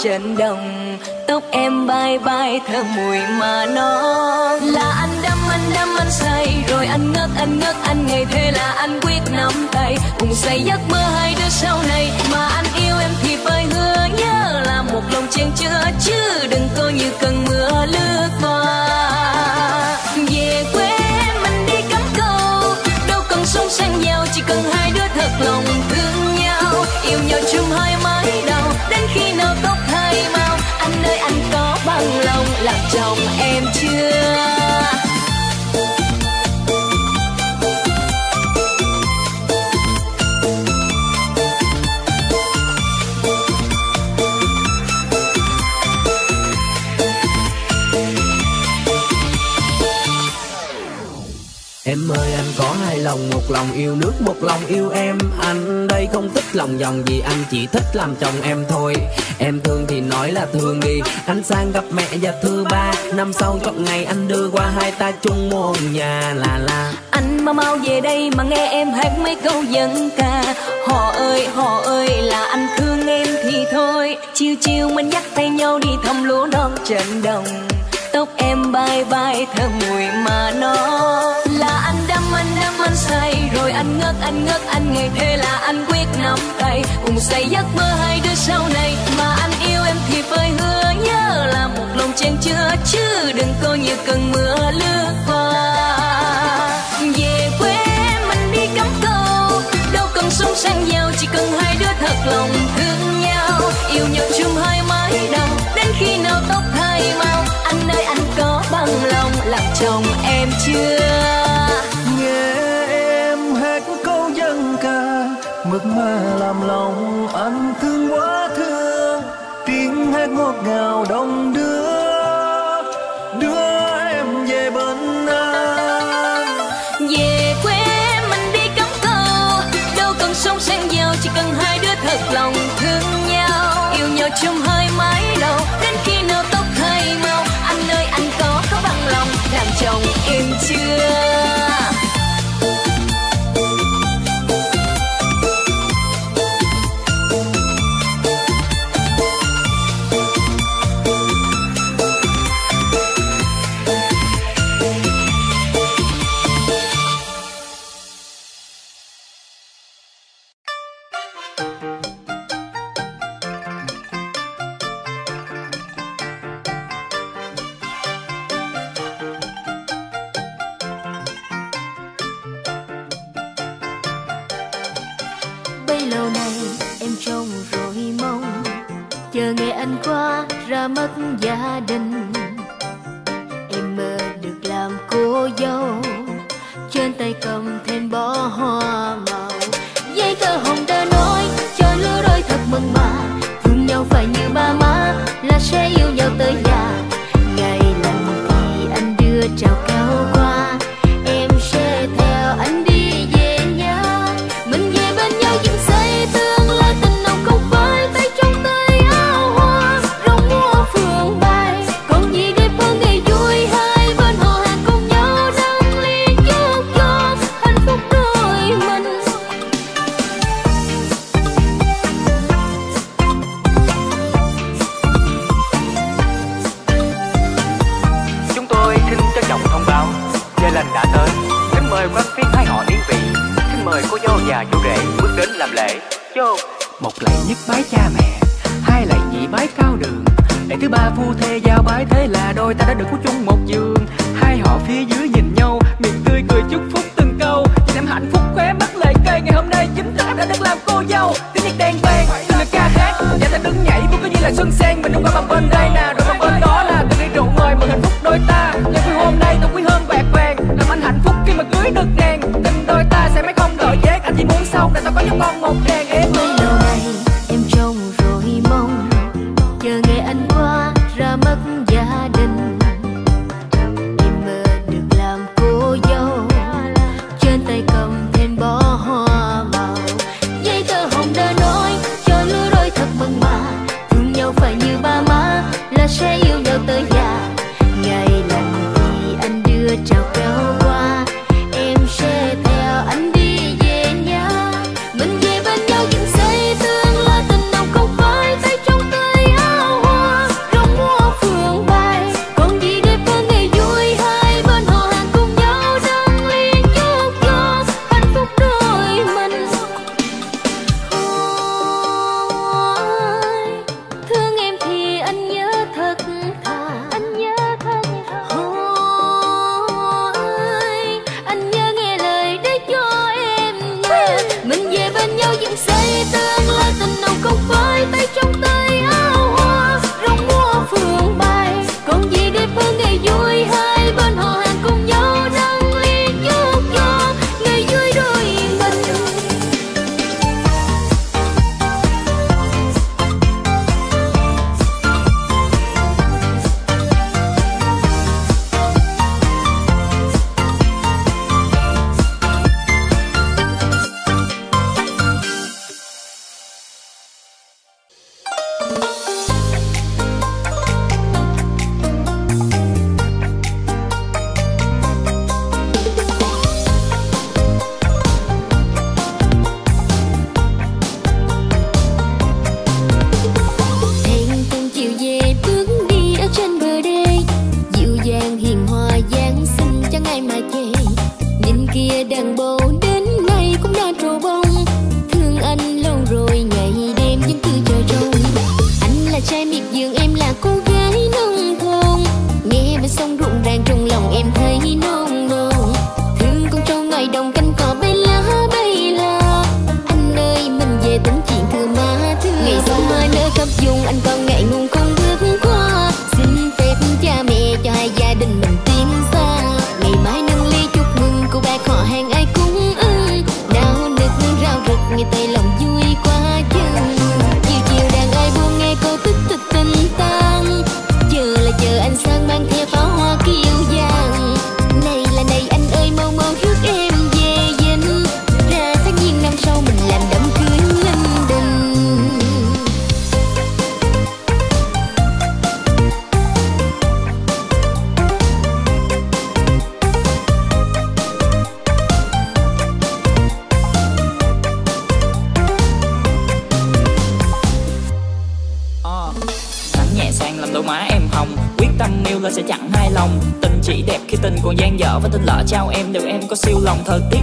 Trên đồng tóc em bay bay thơm mùi mà non, là anh đắm anh đắm anh say rồi anh ngất anh ngất anh ngày, thế là anh quyết nắm tay cùng xây giấc mơ hai đứa sau này. Mà anh yêu em thì phải hứa nhớ là một lòng chen chứa, chứ đừng coi như cơn mưa lướt qua. Về quê mình đi cắm câu, đâu cần sống sang nhau, chỉ cần hai đứa thật lòng thương nhau, yêu nhau chung hai mái đầu đến khi nào tóc thay mau. Anh ơi anh có bằng lòng làm chồng em chưa? Em ơi anh có hai lòng, một lòng yêu nước, một lòng yêu em. Anh đây không thích lòng vòng gì, anh chỉ thích làm chồng em thôi. Em thương thì nói là thương đi, anh sang gặp mẹ và thứ ba. Năm sau chọn ngày anh đưa qua, hai ta chung một nhà là là. Anh mau mau về đây mà nghe em hát mấy câu dân ca. Họ ơi họ ơi là anh thương em thì thôi. Chiều chiều mình dắt tay nhau đi thăm lúa non trên đồng. Tóc em bay bay thơm mùi mà nó là anh đắm, anh đắm, anh say rồi anh ngất, anh ngất, anh ngày thế là anh quyết nắm tay cùng xây giấc mơ hai đứa sau này. Mà anh yêu em thì phải hứa, nhớ là một lòng chen chứa chứ đừng coi như cơn mưa lướt qua. Về quê mình đi cắm câu, đâu cần súng sang nhau, chỉ cần hai đứa thật lòng thương nhau, yêu nhau chung hai mái đầu đến khi nào tóc thay mau. Anh ơi anh có bằng lòng làm chồng em chưa? Nghe em hát câu dân ca, mực mà làm lòng anh thương quá thương. Tiếng hát ngọt ngào đông đưa, đưa em về bên anh. Về quê mình đi cắm câu, đâu cần sông sang giàu, chỉ cần hai đứa thật lòng thương nhau, yêu nhau chung hai mái đầu đến khi nào tóc thay mau. Anh ơi anh có có bằng lòng làm chồng em chưa? Mất gia đình em mơ được làm cô dâu, trên tay cầm thêm bó hoa màu. Giấy tờ hồng đã nói cho lứa đôi thật mừng mà, thương nhau phải như ba má là sẽ yêu nhau tới già. Ngày lành thì anh đưa chào cao qua, em sẽ theo anh đi về nhà. Mình về bên nhau dựng xây tương lai tình nồng, không phải tay trong tay bên nhau.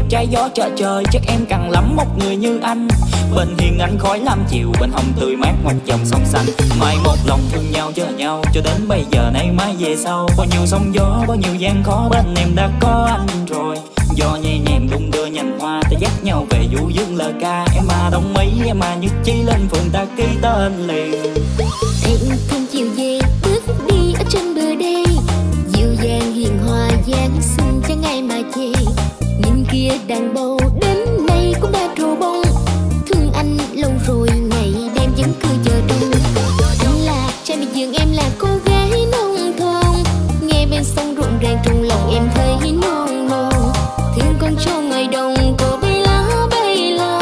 Trái gió chợ trời chắc em cần lắm một người như anh. Bên hiền anh khói lam chiều, bên hồng tươi mát ngoặt dòng sông xanh. Mai một lòng thương nhau chờ nhau cho đến bây giờ này mai về sau. Bao nhiêu sóng gió, bao nhiêu gian khó, bên em đã có anh rồi. Do nhẹ nhàng đung đưa nhành hoa, ta dắt nhau về vũ dương lời ca. Em mà đồng ý, em mà nhất trí lên phường ta ký tên liền. Em thương chiều về bước đi ở trên bờ đê, dịu dàng hiền hòa giáng sinh chẳng ai mà chê. Kia đàn bầu đến nay cũng đã trổ bông, thương anh lâu rồi ngày đêm vẫn cứ chờ đông. Anh là trai miệt vườn, em là cô gái nông thôn, nghe bên sông rộn ràng trong lòng em thấy non non. Thương con trâu ngoài đồng cô bay lá bay lo,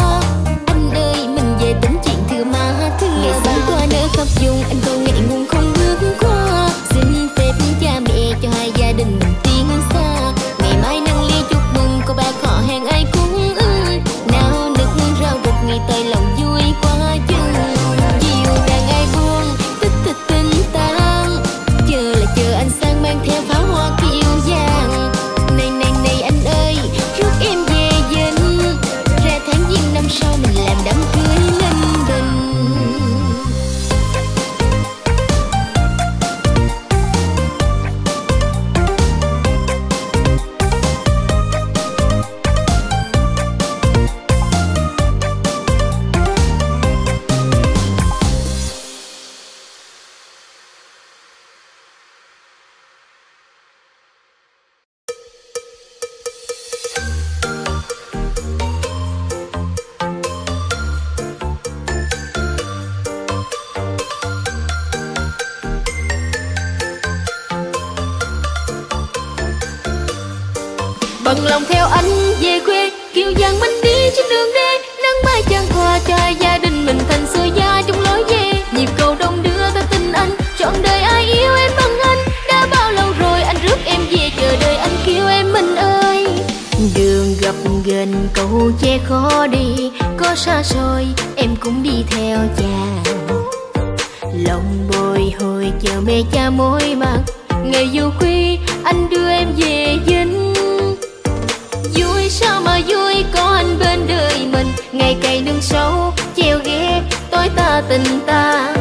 anh ơi mình về tính chuyện thừa má thương. Ngày sáng qua nở khắp vùng anh còn ngại ngùng không bước qua, xin phép cha mẹ cho hai gia đình mình tiến xa. Ngày mai nâng ly chúc cô ba họ hàng ai cũng ưng, nào được rau rực ngày tới lòng vui quá chừng. Chiều đàn ai buông tích tích tinh tang, chờ là chờ anh sang mang theo pháo hoa kiêu vàng. Này này này anh ơi rước em về dinh, ra tháng giêng năm sau mình làm đám cưới Lâm Bình. Bằng lòng theo anh về quê, kiêu giang mình đi trên đường đê, nắng mai chan hòa cho gia đình mình thành xưa gia trong lối về. Nhịp cầu đông đưa ta tin anh, chọn đời ai yêu em bằng anh. Đã bao lâu rồi anh rước em về, chờ đợi anh kêu em mình ơi. Đường gặp ghềnh cầu che khó đi, có xa xôi em cũng đi theo cha. Lòng bồi hồi chờ mẹ cha mối mặt, ngày dù khuya anh đưa em về dinh. Vui sao mà vui có anh bên đời mình, ngày cày nương sâu treo ghé tối ta tình ta.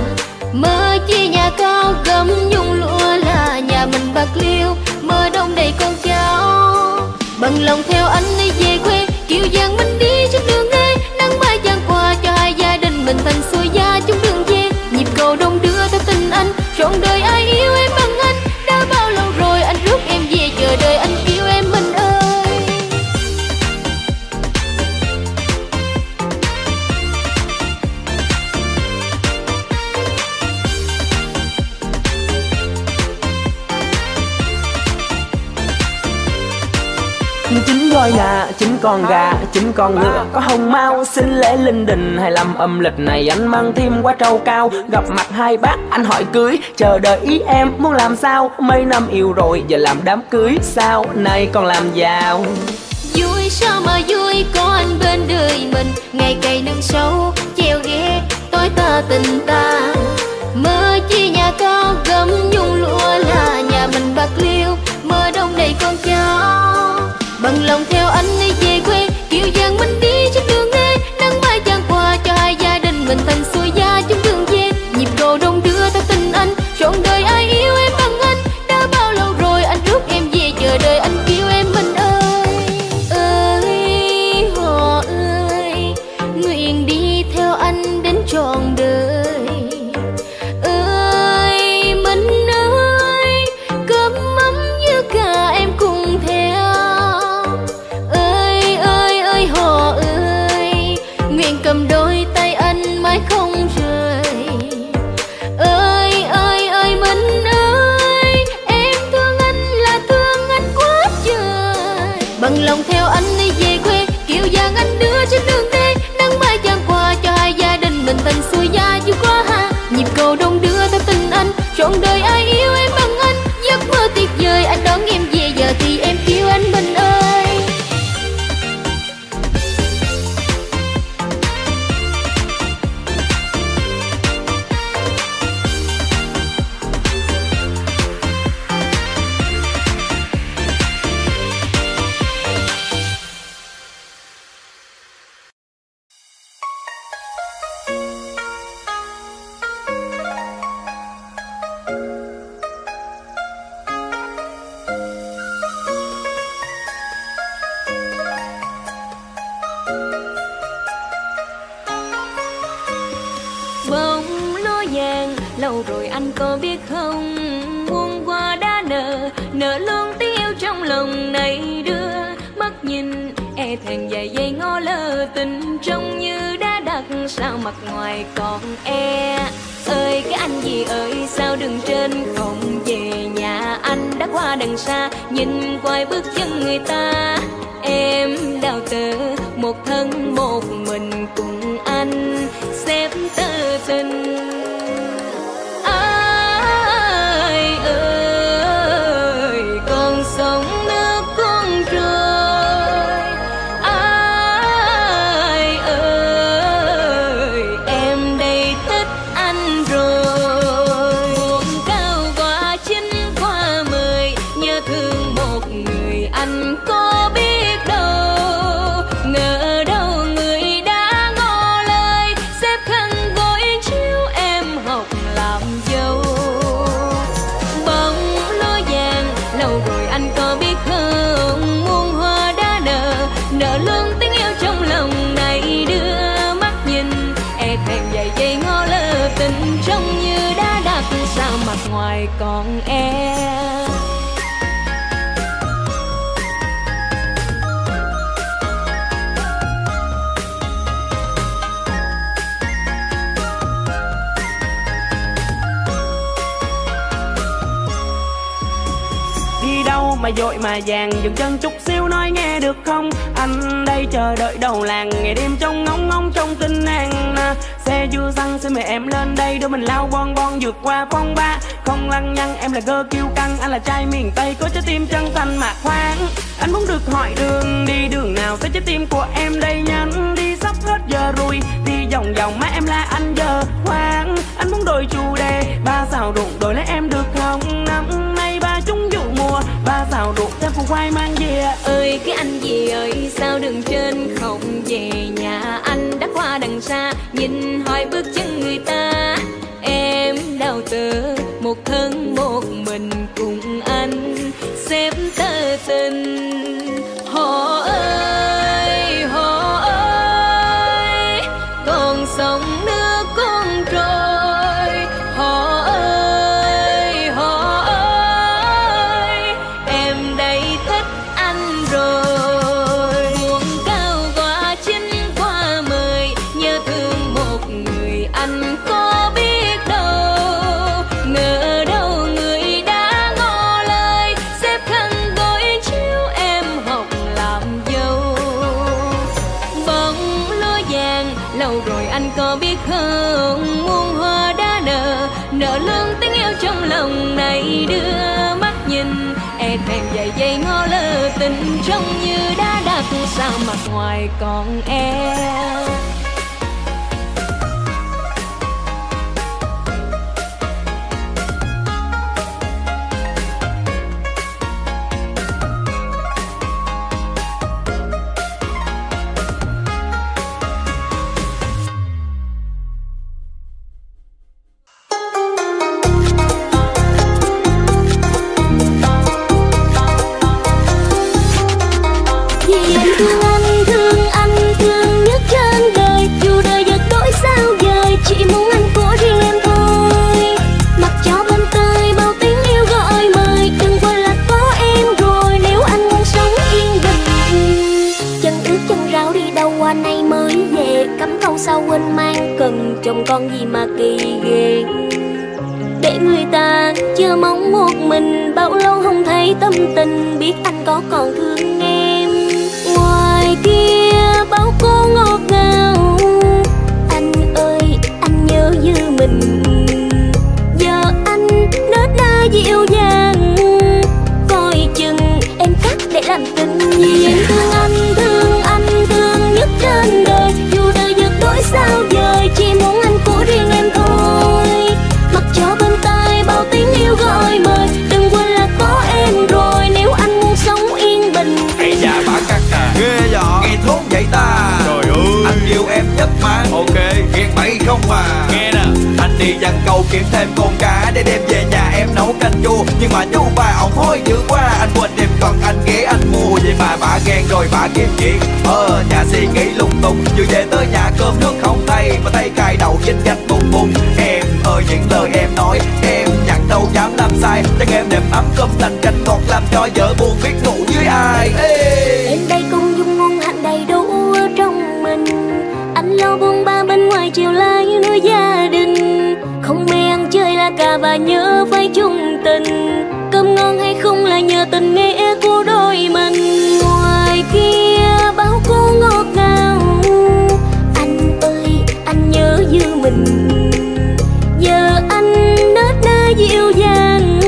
Mơ chi nhà cao gấm nhung lụa là nhà mình bạc liêu, mơ đông đầy con cháu. Bằng lòng theo anh đi về quê, kiêu giang mình đi trên đường đê, nắng mai chan hòa cho hai gia đình mình thành xuôi gia chúng đường về. Nhịp cầu đông đưa theo tình anh, trọn đời ai yêu em bằng anh. Đã bao lâu rồi anh rước em về, chờ đợi anh yêu em mình ơi. Chính voi là chính con gà, chính con ngựa có hồng mau. Xin lễ linh đình hai năm âm lịch này anh mang thêm quả trâu cao. Gặp mặt hai bác anh hỏi cưới, chờ đợi ý em muốn làm sao. Mấy năm yêu rồi giờ làm đám cưới, sao nay còn làm giàu. Vui sao mà vui có anh bên đời mình, ngày cày nương sâu treo ghé tối ta tình ta. Mơ chi nhà cao gấm nhung lụa là nhà mình bạc liêu, mơ đông đầy con cháu. Bằng lòng theo anh đi về quê, kiêu giang mình đi trên đường đê, nắng mai chan hòa cho hai gia đình mình thành xuôi gia chúng đường về. Nhịp cầu đông đưa theo tình anh, trọn đời ai yêu em bằng anh. Đã bao lâu rồi anh rước em về, chờ đợi bằng lòng theo anh đi về quê, kiều giang anh đưa trên đường đi, nắng mai chan qua cho hai gia đình mình thành xuôi gia vui quá ha. Nhịp cầu đông đưa theo tình anh, trọn đời ai yêu em bằng anh, giấc mơ tuyệt vời anh đón em về, giờ thì em yêu anh mình ơi. Dội mà vàng dừng chân chút xíu nói nghe được không, anh đây chờ đợi đầu làng ngày đêm trong ngóng ngóng trong tinh hàng. Xe chưa xăng xe mời em lên đây đôi mình lao bon bon vượt qua phong ba không lăng nhăng. Em là gơ kiêu căng, anh là trai miền Tây có trái tim chân thành mà khoan. Anh muốn được hỏi đường đi đường nào tới trái tim của em đây, nhanh đi sắp hết giờ rồi đi vòng vòng má em là anh giờ khoan. Anh muốn đổi chủ đề ba xào ruộng đổi lấy em được không, năm nay ba chúng vụ mùa ba xào ruộng thêm phụ quay mang về. Ơi cái anh gì ơi sao đường trên không về nhà, anh đã qua đằng xa nhìn hỏi bước chân người ta. Em đau tớ một thân một mình cùng anh xếp tơ tình họ ơi họ ơi còn sống nước con trôi họ ơi họ ơi em đây thích anh rồi. Buồn cao quá chín qua mười nhớ thương một người anh có biết đâu, ngờ đâu người đã ngỏ lời xếp khăn gối chiếu em học làm dâu. Bóng lúa vàng lâu rồi anh có biết không, muôn hoa đã nở nở lương tiếng yêu trong lòng này đưa mắt nhìn e thèm dài dây ngó lơ tình trông như đã đặt sao mặt ngoài còn em. Sao quên mang cần chồng con gì mà kỳ ghê, để người ta chưa mong một mình bao lâu không thấy tâm tình, biết anh có còn thương em. dằn cầu kiếm thêm con cá để đem về nhà em nấu canh chua. Nhưng mà chú ba ổng hối dữ quá, anh quên em còn anh ghé anh mua. Vậy mà bà ghen rồi bà kiếm chuyện ở nhà suy nghĩ lung tung. Vừa về tới nhà cơm nước không thay mà tay cài đầu chích gạch bùng bùng. Em ơi những lời em nói em nhặn đâu dám làm sai. Chẳng em đẹp ấm cơm lành canh ngọt làm cho vợ buồn biết ngủ với ai. Ê. Em đây cung dung ngôn hạnh đầy đủ ở trong mình. Anh lo buông ba bên ngoài chiều lái nuôi gia đình. Không mê ăn chơi là cà và nhớ phải chung tình. Cơm ngon hay không là nhờ tình nghĩa của đôi mình. Ngoài kia bao cô ngọt ngào, anh ơi anh nhớ như mình. Giờ anh nết nơ dịu dàng,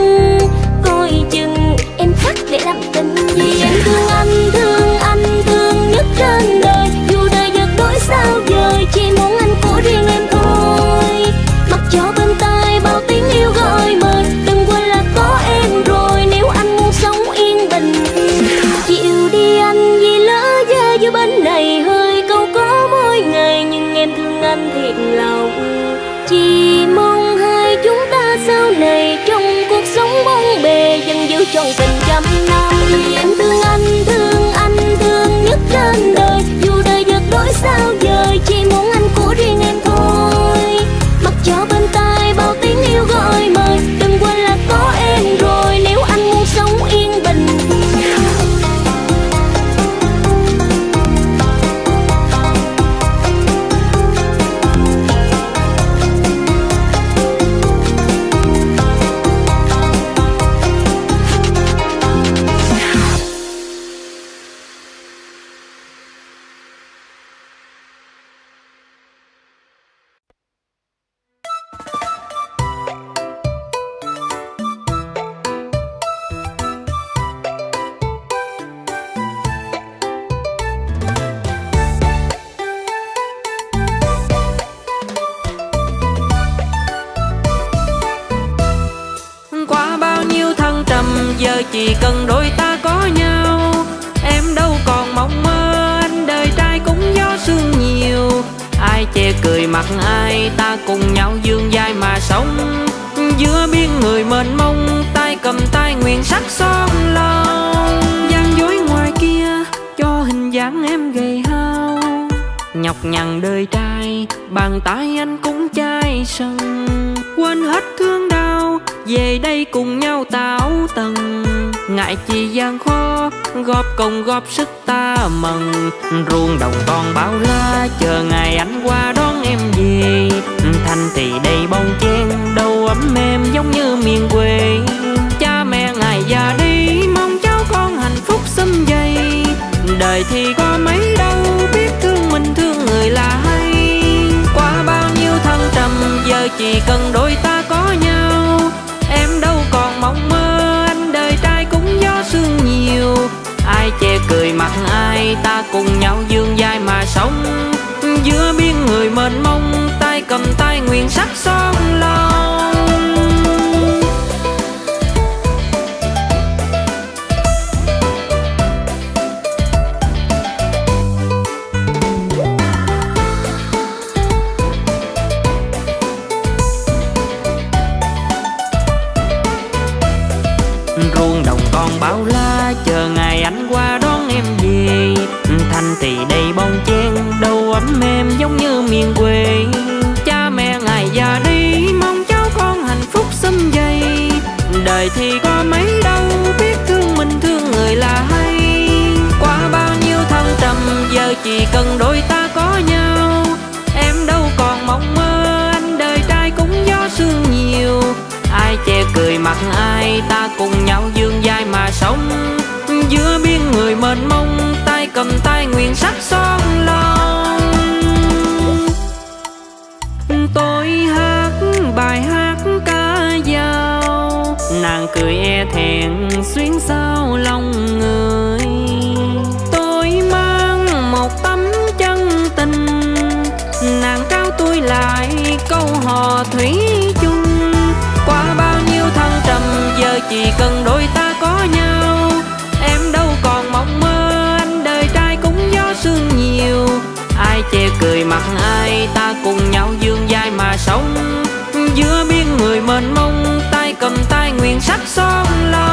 coi chừng em khắc để làm tình gì. Em thương anh, thương anh, thương nhất trên đời. Dù đời giật đổi sao dời, chỉ muốn anh của riêng em thôi. Mặc cho bên tai bao tiếng yêu gọi mời, đừng quên là có em rồi nếu anh muốn sống yên bình. Chịu đi anh vì lỡ ra giữa bên này hơi câu có mỗi ngày. Nhưng em thương anh thiệt lòng, chỉ mong hai chúng ta sau này trong cuộc sống bông bề dần giữ trọn tình trăm năm. Em thương anh, thương anh, thương nhất trên đời. Dù đời giật đổi sao dời, chỉ muốn anh của riêng em thôi. Mặc cho bên tai bao tiếng yêu gọi mời, đừng quên là có em rồi nếu anh muốn sống yên bình. Giờ chỉ cần đôi ta có nhau, em đâu còn mộng mơ. Anh đời trai cũng gió sương nhiều, ai che cười mặt ai, ta cùng nhau dương vai mà sống. Giữa biên người mênh mông, tay cầm tay nguyện sắc son lòng. Gian dối ngoài kia cho hình dáng em gầy hao, nhọc nhằn đời trai, bàn tay anh cũng chai sần. Quên hết thương đau, về đây cùng nhau tảo tần. Ngại chi gian khó, góp công góp sức ta mần. Ruộng đồng toàn bao la, chờ ngày anh qua đón em về. Thanh trì đầy bông chen, đâu ấm em giống như miền quê. Cha mẹ ngày già đi, mong cháu con hạnh phúc sum vầy. Đời thì có mấy đâu, biết thương mình thương người là hay. Qua bao nhiêu thăng trầm, giờ chỉ cần đôi ta có nhau. Em đâu còn mộng mơ, anh đời trai cũng gió sương nhiều. Ai che cười mặt ai, ta cùng nhau dương vai mà sống. Giữa biên người mênh mông, tay cầm tay nguyện sắc son lòng. Bao la chờ ngày anh qua đón em về. Thanh trì đầy bông chen, đâu ấm em giống như miền quê. Cha mẹ ngày già đi, mong cháu con hạnh phúc sum vầy. Đời thì có mấy đâu, biết thương mình thương người là hay. Qua bao nhiêu thăng trầm, giờ chỉ cần đôi ta có nhau. Em đâu còn mộng mơ, anh đời trai cũng gió sương nhiều. Ai che cười mặt ai, ta cùng nhau dương vai mà sống. Giữa biên người mênh mông, tay cầm tay nguyện sắc son lòng. Tôi hát bài hát ca dao, nàng cười e thẹn xuyến sao lòng người. Tôi mang một tấm chân tình, nàng trao tôi lại câu hò thủy chung. Qua bao nhiêu thăng trầm, giờ chỉ cần đôi ta có nhau. Em đâu còn mộng mơ, anh đời trai cũng gió sương nhiều. Ai che cười mặt ai, ta cùng nhau dương vai mà sống. giữa biên người mênh mông, tay cầm tay nguyện sắc son lòng.